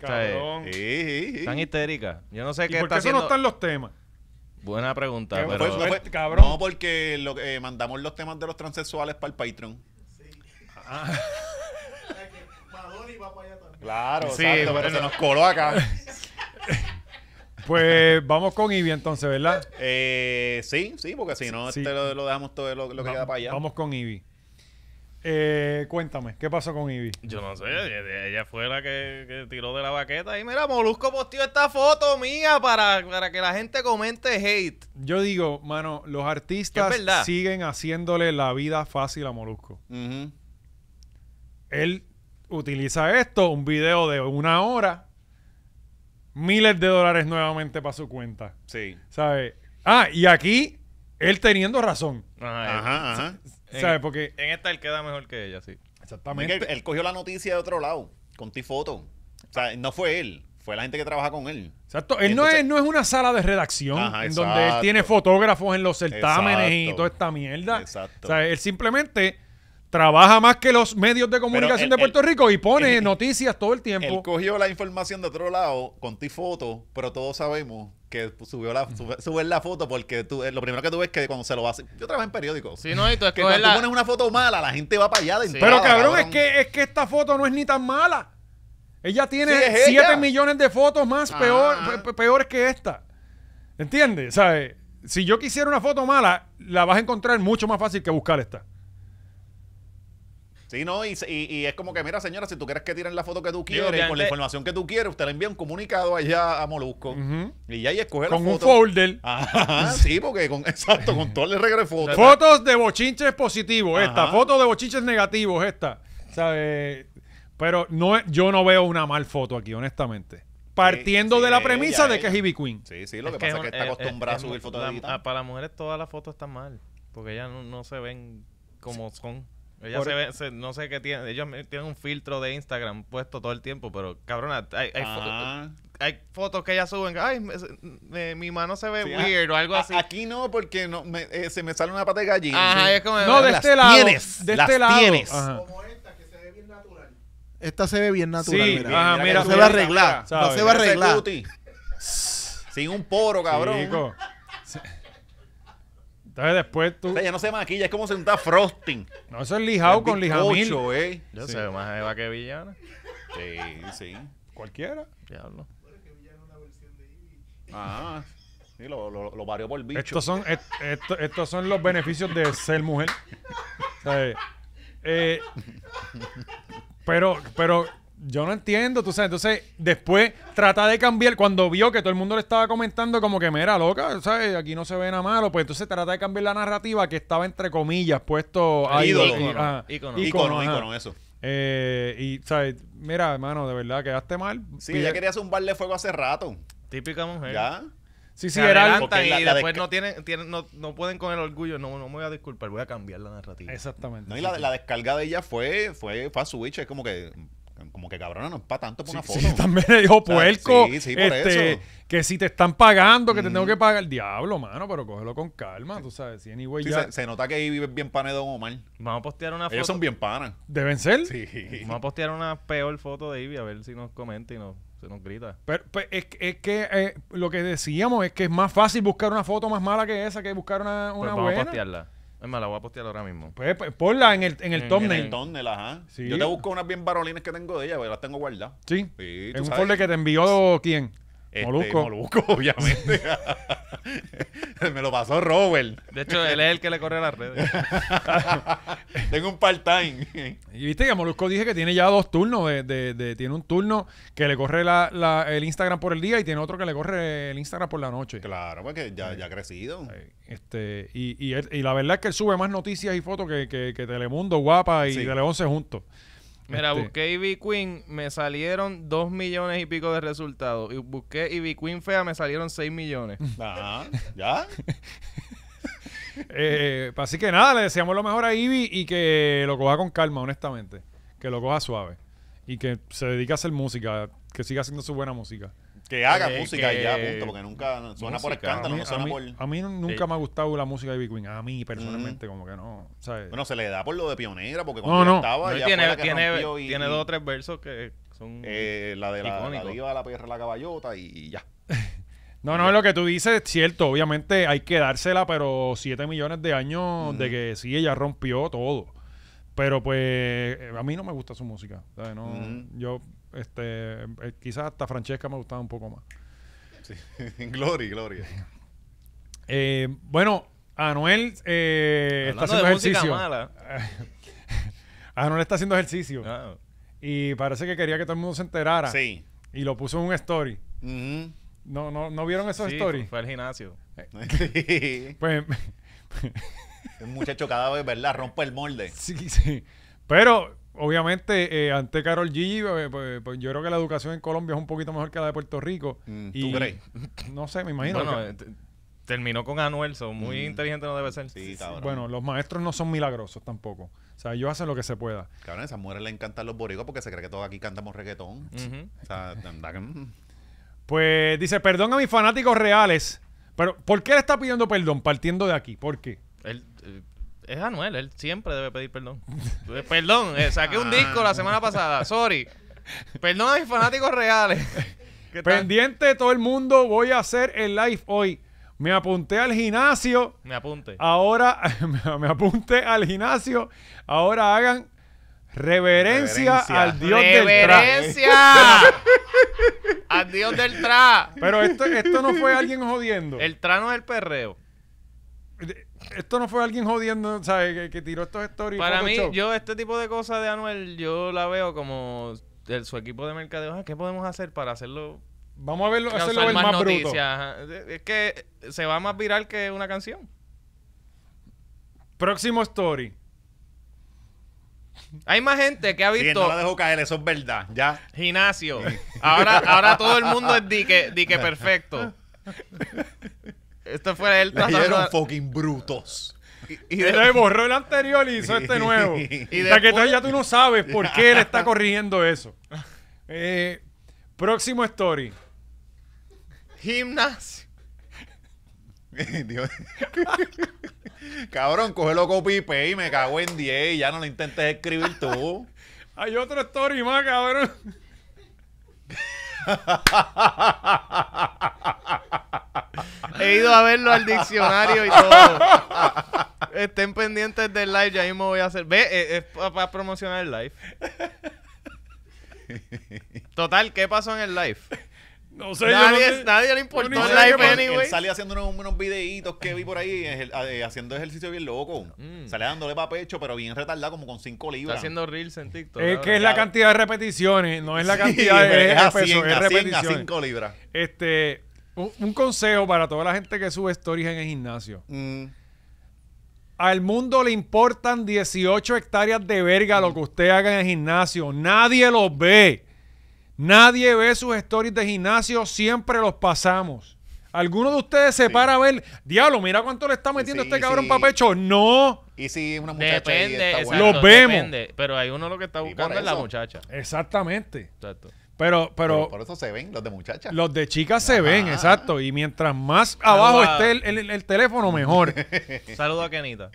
Cabrón. O sea, sí, sí, sí. Están histéricas. Yo no sé ¿Y qué por está qué haciendo... eso no están los temas? Buena pregunta, pero... Fue, no, fue, cabrón. No, porque lo, eh, mandamos los temas de los transexuales para el Patreon. Sí. Ah. O sea, que Madoni va para allá también. Claro, sí, exacto, bueno. Pero se nos coló acá. Pues vamos con Ivy entonces, ¿verdad? Eh, sí, sí, porque si no sí. este lo, lo dejamos todo lo, lo que queda para allá. Vamos con Ivy. Eh, cuéntame, ¿qué pasó con Ivy? Yo no sé, ella fue la que, que tiró de la baqueta. Y mira, Molusco posteó esta foto mía para, para que la gente comente hate. Yo digo, mano, los artistas siguen haciéndole la vida fácil a Molusco. Uh-huh. Él utiliza esto, un video de una hora... Miles de dólares nuevamente para su cuenta. Sí. ¿Sabes? Ah, y aquí, él teniendo razón. Ajá, ajá. ajá. ¿Sabes? Porque... En esta él queda mejor que ella, sí. Exactamente. Él, él cogió la noticia de otro lado, con Tifoto. O sea, no fue él. Fue la gente que trabaja con él. Exacto. Él entonces... no, es, no es una sala de redacción ajá, en exacto. donde él tiene fotógrafos en los certámenes exacto. y toda esta mierda. Exacto. O sea, él simplemente... Trabaja más que los medios de comunicación él, de Puerto él, Rico y pone él, noticias todo el tiempo. Él cogió la información de otro lado con ti foto, pero todos sabemos que subió la, sube, sube la foto porque tú, lo primero que tú ves es que cuando se lo hace... Yo trabajo en periódico. Sí, no, y tú, que cuando la... tú pones una foto mala, la gente va para allá de sí. entrada, Pero cabrón, cabrón. Es, que, es que esta foto no es ni tan mala. Ella tiene siete millones de fotos más peor, pe, peores que esta. ¿Entiendes? ¿Sabes? Si yo quisiera una foto mala, la vas a encontrar mucho más fácil que buscar esta. Sí, no, y, y, y es como que, mira, señora, si tú quieres que tiren la foto que tú quieres, Digo, con la información que tú quieres, usted le envía un comunicado allá a Molusco. Uh-huh. Y ya ahí escoge la foto. Con un folder. Ajá, sí, porque, con, exacto, con todo el regreso de fotos. Fotos de bochinches positivos, ajá. esta. Fotos de bochinches negativos, esta. ¿Sabes? Pero no, yo no veo una mal foto aquí, honestamente. Partiendo sí, sí, de la premisa ella, de que es Ivy Queen. Sí, sí, lo que, es que pasa es que está acostumbrada a subir fotos de la, para las mujeres todas las fotos están mal, porque ellas no, no se ven como sí. son. Ellas se ven, se, no sé qué tienen, ellos tienen un filtro de Instagram puesto todo el tiempo, pero cabrona, hay, hay, ah. foto, hay fotos que ellas suben, ay, me, me, mi mano se ve sí, weird a, o algo así. A, aquí no, porque no me, eh, se me sale una pata de gallina. Ajá, sí. es como, no, de este las lado. Tienes, de las este lado. Tienes. Ajá. Esta se ve bien natural, sí, mira. Ah, mira, mira, no, mira, se mira, arreglar, mira no se va a arreglar. No se va a arreglar. Sin un poro, cabrón. Chico. Entonces después tú... O sea, ya no se maquilla, es como sentar frosting. No, eso es lijado con lijamil. Eh. Yo sí. sé más Eva que villana. Sí, sí. Cualquiera. Diablo. Bueno, es que villana es una versión de Ivy. Ajá. Sí, lo, lo, lo varió por bicho. Estos son, est, esto, estos son los beneficios de ser mujer. O sea, eh... Pero, pero yo no entiendo, tú sabes. Entonces, después trata de cambiar. Cuando vio que todo el mundo le estaba comentando como que, mira, loca, ¿sabes? Aquí no se ve nada malo. Pues entonces trata de cambiar la narrativa que estaba entre comillas puesto... Ídolo. Ícono. Ícono, ícono, eso. Eh, y, ¿sabes? Mira, hermano, de verdad, quedaste mal. Sí, Pide... ella quería hacer un bar de fuego hace rato. Típica mujer. ¿Ya? Sí, sí, era algo. Y la, después la no, tienen, tienen, no, no pueden con el orgullo. No, no me voy a disculpar, voy a cambiar la narrativa. Exactamente. No, y la, la descarga de ella fue, fue, fue a su bicho. Es como que, como que cabrona, no es para tanto por sí, una foto. Sí, también le dijo puerco. O sea, sí, sí, por este, eso. Que si te están pagando, que mm. te tengo que pagar. Diablo, mano, pero cógelo con calma, tú sabes. Si anyway, sí, ya... se, se nota que ahí vive bien pana de Don Omar. Vamos a postear una foto. Ellos son bien panas. ¿Deben ser? Sí. Vamos a postear una peor foto de Ivy a ver si nos comenta y nos... se nos grita. Pero, pero es, es que eh, lo que decíamos es que es más fácil buscar una foto más mala que esa que buscar una, una pues vamos buena. A postearla. Es más, la voy a postear ahora mismo. Pues, pues ponla en el, en el thumbnail. En el thumbnail, ajá. Sí. Yo te busco unas bien varolines que tengo de ella, pero las tengo guardadas. Sí. Sí, es un folder que te envió quién. Este, Molusco. Molusco, obviamente. Me lo pasó Robert. De hecho, él es el que le corre a las redes. Tengo un part-time. Y viste que Molusco dije que tiene ya dos turnos. De, de, de, tiene un turno que le corre la, la, el Instagram por el día y tiene otro que le corre el Instagram por la noche. Claro, porque ya, sí. ya ha crecido. Este, y, y, él, y la verdad es que él sube más noticias y fotos que, que, que Telemundo, Guapa y sí. Teleonce juntos. Mira, este. busqué Ivy Queen, me salieron dos millones y pico de resultados. Y busqué Ivy Queen fea, me salieron seis millones. Ah, ¿ya? eh, así que nada, le deseamos lo mejor a Ivy y que lo coja con calma, honestamente. Que lo coja suave. Y que se dedique a hacer música, que siga haciendo su buena música. Que haga eh, música que... y ya, punto, porque nunca suena música, por escándalo, mí, no suena a mí, por... A mí nunca sí. me ha gustado la música de Ivy Queen, a mí personalmente, mm. como que no, ¿sabes? Bueno, se le da por lo de pionera, porque cuando no, no. estaba... No, ya tiene, fue la que tiene, y, tiene dos o tres versos que son eh, la de la, la diva, la perra, la caballota y ya. No, no, lo que tú dices es cierto, obviamente hay que dársela, pero siete millones de años mm. de que sí, ella rompió todo. Pero pues, a mí no me gusta su música, ¿sabes? No, mm. yo... Este, eh, quizás hasta Francesca me gustaba un poco más. Sí. Gloria, Gloria. Eh, bueno, Anuel eh, está haciendo ejercicio. Mala. Anuel está haciendo ejercicio. Oh. Y parece que quería que todo el mundo se enterara. Sí. Y lo puso en un story. Mm-hmm. No, no, ¿no vieron esos sí, stories? Fue al gimnasio. Eh. Pues. El muchacho cada vez, ¿verdad? Rompe el molde. Sí, sí. Pero. Obviamente, eh, ante Karol G, eh, pues, pues yo creo que la educación en Colombia es un poquito mejor que la de Puerto Rico. Mm, y, ¿tú crees? No sé, me imagino. No, no, que... Terminó con Anuel, son muy mm. inteligente no debe ser. Sí, cabrón. Bueno, los maestros no son milagrosos tampoco. O sea, ellos hacen lo que se pueda. Cabrón, a esas mujeres les encantan los boricos porque se cree que todos aquí cantamos reggaetón. Uh-huh. O sea, pues dice, perdón a mis fanáticos reales. Pero, ¿por qué le está pidiendo perdón partiendo de aquí? ¿Por qué? Él... Es Anuel, él siempre debe pedir perdón. Perdón, eh, saqué un disco la semana pasada, sorry. Perdón a mis fanáticos reales. Pendiente todo el mundo, voy a hacer el live hoy. Me apunté al gimnasio. Me apunté. Ahora, me apunté al gimnasio. Ahora hagan reverencia, reverencia. al Dios reverencia. del tra. ¡Reverencia! ¡Al Dios del tra! Pero esto, esto no fue alguien jodiendo. El tra no es el perreo. Esto no fue alguien jodiendo, ¿sabes? Que, que tiró estos stories. Para mí, show. yo este tipo de cosas de Anuel, yo la veo como el, su equipo de mercadeo. Ah, ¿qué podemos hacer para hacerlo? Vamos a verlo, hacerlo ver más, más bruto. Ajá. Es que se va más viral que una canción. Próximo story. Hay más gente que ha visto... Sí, no la dejo caer, eso es verdad, ya. Gimnasio. Ahora, ahora todo el mundo es dique, dique perfecto. Esto fue el... Le dieron fucking brutos. Y, y de... le borró el anterior y hizo este nuevo. Y después... La que entonces ya tú no sabes por qué él está corrigiendo eso. Eh, próximo story. Gimnasio. Dios. Cabrón, cógelo copy paste y me cago en diez y ya no lo intentes escribir tú. Hay otro story más, cabrón. He ido a verlo al diccionario y todo. Estén pendientes del live, ya mismo voy a hacer. Ve, es para promocionar el live. Total, ¿qué pasó en el live? No sé, nadie, no sé. Nadie le importó no, no sé el live anyway. Él sale haciendo unos, unos videitos que vi por ahí, el, eh, haciendo ejercicio bien loco. Mm. Sale dándole pa' pecho, pero bien retardado, como con cinco libras. Está haciendo reels en TikTok. Es que es la cantidad de repeticiones, no es la cantidad sí, de es peso, es repeticiones. A cinco libras. Este, un, un consejo para toda la gente que sube stories en el gimnasio. Mm. Al mundo le importan dieciocho hectáreas de verga mm. lo que usted haga en el gimnasio. Nadie los ve. Nadie ve sus stories de gimnasio, siempre los pasamos. ¿Alguno de ustedes se sí. para a ver? Diablo, mira cuánto le está metiendo sí, este cabrón sí. para pecho. ¡No! Y si una muchacha depende, ahí está exacto, bueno. Los vemos. Depende, pero hay uno lo que está buscando es la muchacha. Exactamente. Exacto. Pero, pero, pero por eso se ven los de muchachas. Los de chicas se ah. ven, exacto. Y mientras más abajo Saluda. esté el, el, el teléfono, mejor. Saludo a Kenita.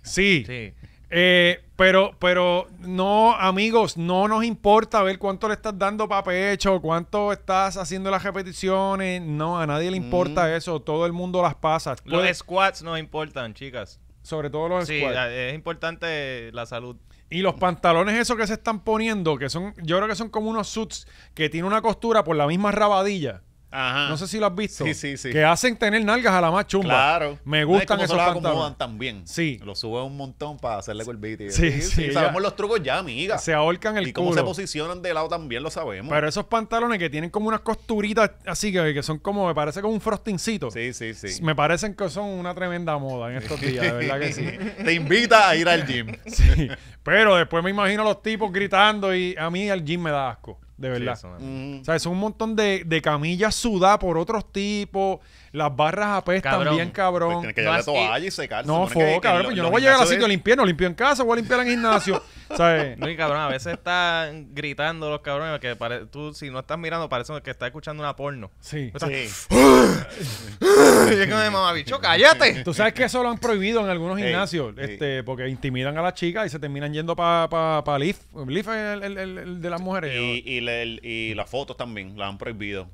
Sí. Sí. Eh, pero, pero no, amigos, no nos importa ver cuánto le estás dando para pecho, cuánto estás haciendo las repeticiones. No, a nadie le importa mm. eso. Todo el mundo las pasa. Los pues, squats nos importan, chicas. Sobre todo los sí, squats. Sí, es importante la salud. Y los pantalones esos que se están poniendo, que son, yo creo que son como unos suits que tienen una costura por la misma rabadilla. Ajá. No sé si lo has visto. Sí, sí, sí. Que hacen tener nalgas a la más chumba. Claro. Me gustan no es esos pantalones. Acomodan también. Sí. Lo suben un montón para hacerle curvita. Sí, sí, sí, sí. Sabemos los trucos ya, amiga. Se ahorcan el culo. Y cómo se posicionan de lado también lo sabemos. Pero esos pantalones que tienen como unas costuritas así que, que son como, me parece como un frostingcito. Sí, sí, sí. Me parecen que son una tremenda moda en estos días, de verdad que sí. Te invita a ir al gym. Sí. Pero después me imagino a los tipos gritando y a mí al gym me da asco. De verdad. Sí, mm. O sea, son un montón de, de camillas sudadas por otros tipos. Las barras apestan cabrón. bien, cabrón. Tienes que llevar toalla y secarse. No, se fue, que, cabrón. Que yo lo, no voy a llegar al sitio a limpiar. No limpio en casa, voy a limpiar en el gimnasio. ¿Sabes? No, y cabrón, a veces están gritando los cabrones. Que pare... tú, si no estás mirando, parece que estás escuchando una porno. Sí. O sea, sí. Y es que me mamá, bicho, cállate. Tú sabes que eso lo han prohibido en algunos gimnasios. Ey, este, ey. Porque intimidan a las chicas y se terminan yendo para pa, pa Leaf. Leaf es el, el, el, el de las mujeres. Y, y, el, y las fotos también las han prohibido.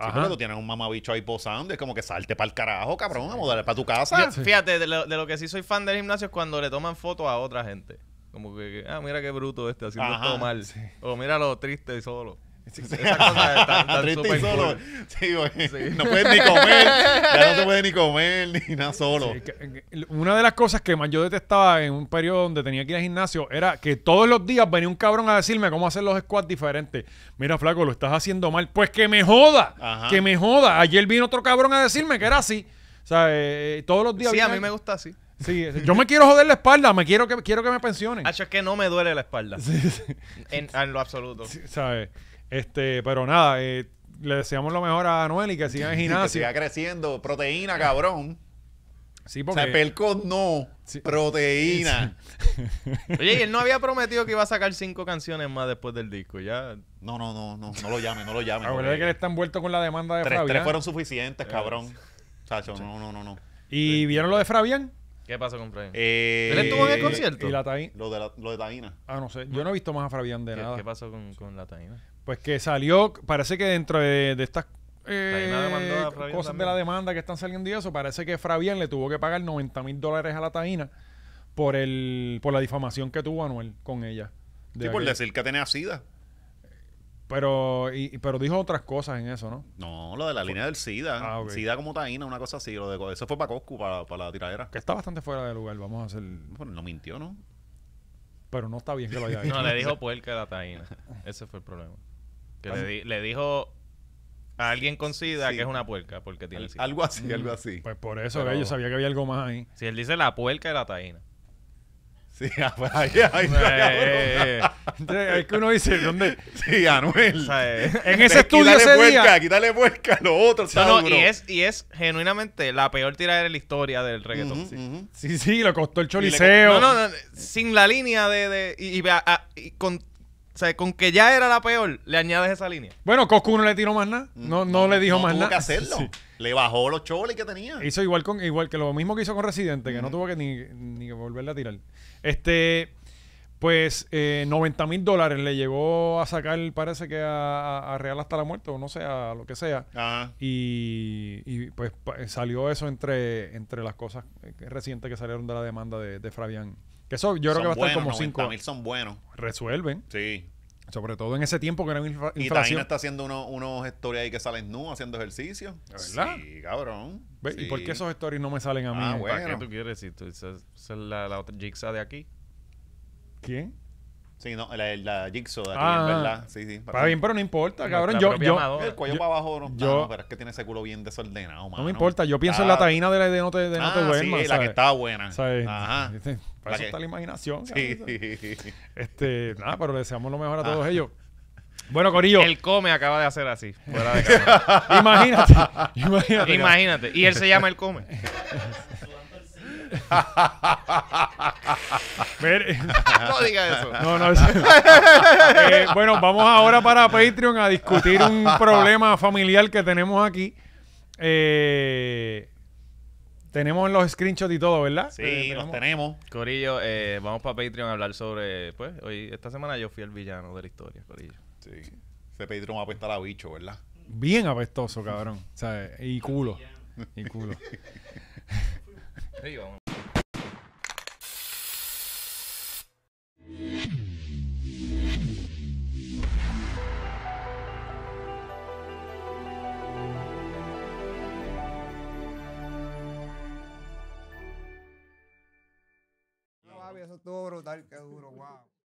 Sí, pero tú tienes un mamabicho ahí posando, es como que salte para el carajo, cabrón, vamos a darle para tu casa. Yo, sí. Fíjate, de lo, de lo que sí soy fan del gimnasio es cuando le toman fotos a otra gente. Como que, ah, mira qué bruto este, haciendo Ajá, todo mal. Sí. O mira lo triste y solo. Sí, sí. Esa cosa tan, tan triste y solo. Cool. Sí, güey. Sí. No puedes ni comer, ya no te puedes ni comer, ni nada solo. Sí, que, que, una de las cosas que más yo detestaba en un periodo donde tenía que ir al gimnasio era que todos los días venía un cabrón a decirme cómo hacer los squats diferentes. Mira, flaco, lo estás haciendo mal. Pues que me joda, Ajá. que me joda. Ayer vino otro cabrón a decirme que era así. O sea, eh, todos los días... Sí, a mí me gusta así. Sí, yo me quiero joder la espalda, me quiero que, quiero que me pensionen. Hacho, es que no me duele la espalda. Sí, sí. En, en lo absoluto. Sí, ¿sabes? Este, pero nada, eh, le deseamos lo mejor a Anuel y que siga en gimnasio. Sí, que siga creciendo. Proteína, cabrón. Sí, porque... O sea, pelcos no. Sí. Proteína. Sí, sí. Oye, y él no había prometido que iba a sacar cinco canciones más después del disco, ya... No, no, no, no, no lo llame, no lo llame. Acuérdate que él está envuelto con la demanda de Fabián. Tres, tres fueron suficientes, cabrón. Chacho, no, no, no, no. ¿Y sí. vieron lo de Fabián? ¿Qué pasó con Fabián? Eh, ¿Él estuvo en el concierto? Y la taína. Lo de, la, lo de Taína. Ah, no sé. Yo no he visto más a Fabián de ¿Qué, nada. ¿Qué pasó con, con la Taína? Pues que salió, parece que dentro de, de estas eh, cosas también. de la demanda que están saliendo y eso, parece que Fabián le tuvo que pagar noventa mil dólares a la Taína por, el, por la difamación que tuvo Anuel con ella. De sí, por decir que tenía SIDA. Pero, y, pero dijo otras cosas en eso, ¿no? No, lo de la línea del SIDA. Ah, okay. SIDA como Taína, una cosa así. Lo de, eso fue para Coscu, para, para la tiradera. Que está bastante fuera de lugar, vamos a hacer... Bueno, no mintió, ¿no? Pero no está bien que lo haya dicho. No, le dijo puerca a la Taína. Ese fue el problema. Que le, di, le dijo a alguien con SIDA sí. que es una puerca porque tiene SIDA. Algo así, algo así. Pues por eso, pero, yo sabía que había algo más ahí. Si él dice la puerca de la Taína. Sí, ahí, ahí, ahí, ahí que uno dice, ¿dónde? Sí, Anuel. O sea, eh, en ese estudio ese puerca, día. Quítale puerca, lo otro, o sea, no, no, y, es, y es genuinamente la peor tirada de la historia del reggaetón. Uh-huh, sí. Uh-huh. sí, sí, lo costó el choliseo. Co no, no, no, sin la línea de... de y, y, a, y con, o sea, con que ya era la peor, le añades esa línea. Bueno, Coscu no le tiró más nada. No, no, no le dijo no más nada. No tuvo que hacerlo. Sí. Le bajó los choles que tenía. Hizo igual con igual que lo mismo que hizo con Residente, que mm. no tuvo que ni, ni que volverle a tirar. Este, pues, eh, noventa mil dólares le llegó a sacar, parece que a, a Real hasta la muerte, o no sé, a lo que sea. Ajá. Y, y pues salió eso entre, entre las cosas recientes que salieron de la demanda de, de Fabián. Que eso yo son creo que va a estar buenos, como cinco. mil son buenos. Resuelven. Sí. Sobre todo en ese tiempo que era infla inflación. Y Taína está haciendo uno, unos stories ahí que salen nu, haciendo ejercicio. ¿Verdad? Sí, cabrón. ¿Y sí. por qué esos stories no me salen a mí? Ah, bueno. ¿Para qué tú quieres decir? ¿Esa es la, la otra jigsaw de aquí? ¿Quién? Sí, no, la, la jigsaw de aquí, ah, ¿verdad? Sí, sí. Para bien, pero no importa, la, cabrón. La yo, yo, el cuello yo, para abajo no, yo, no, pero es que tiene ese culo bien desordenado, mano. No me importa. Yo pienso ah, en la Taína de, de No Te Duermas. Ah, sí, ¿sabes? La que estaba buena. ¿Sabes? Ajá. ¿Viste? Para eso está la imaginación. Sí. Este, nada, pero le deseamos lo mejor a todos ah. ellos. Bueno, corillo. El Come acaba de hacer así. Fuera de cámara. Imagínate. Imagínate. Imagínate. Y él se llama El Come. No diga eso. No, no. Eso. Eh, bueno, vamos ahora para Patreon a discutir un problema familiar que tenemos aquí. Eh... Tenemos los screenshots y todo, ¿verdad? Sí, eh, tenemos. los tenemos. Corillo, eh, vamos para Patreon a hablar sobre... Pues, hoy, esta semana yo fui el villano de la historia, Corillo. Sí. Ese Patreon apesta a bicho, ¿verdad? Bien apestoso, cabrón. O sea, y culo. Y culo. Eso estuvo brutal, qué duro, wow.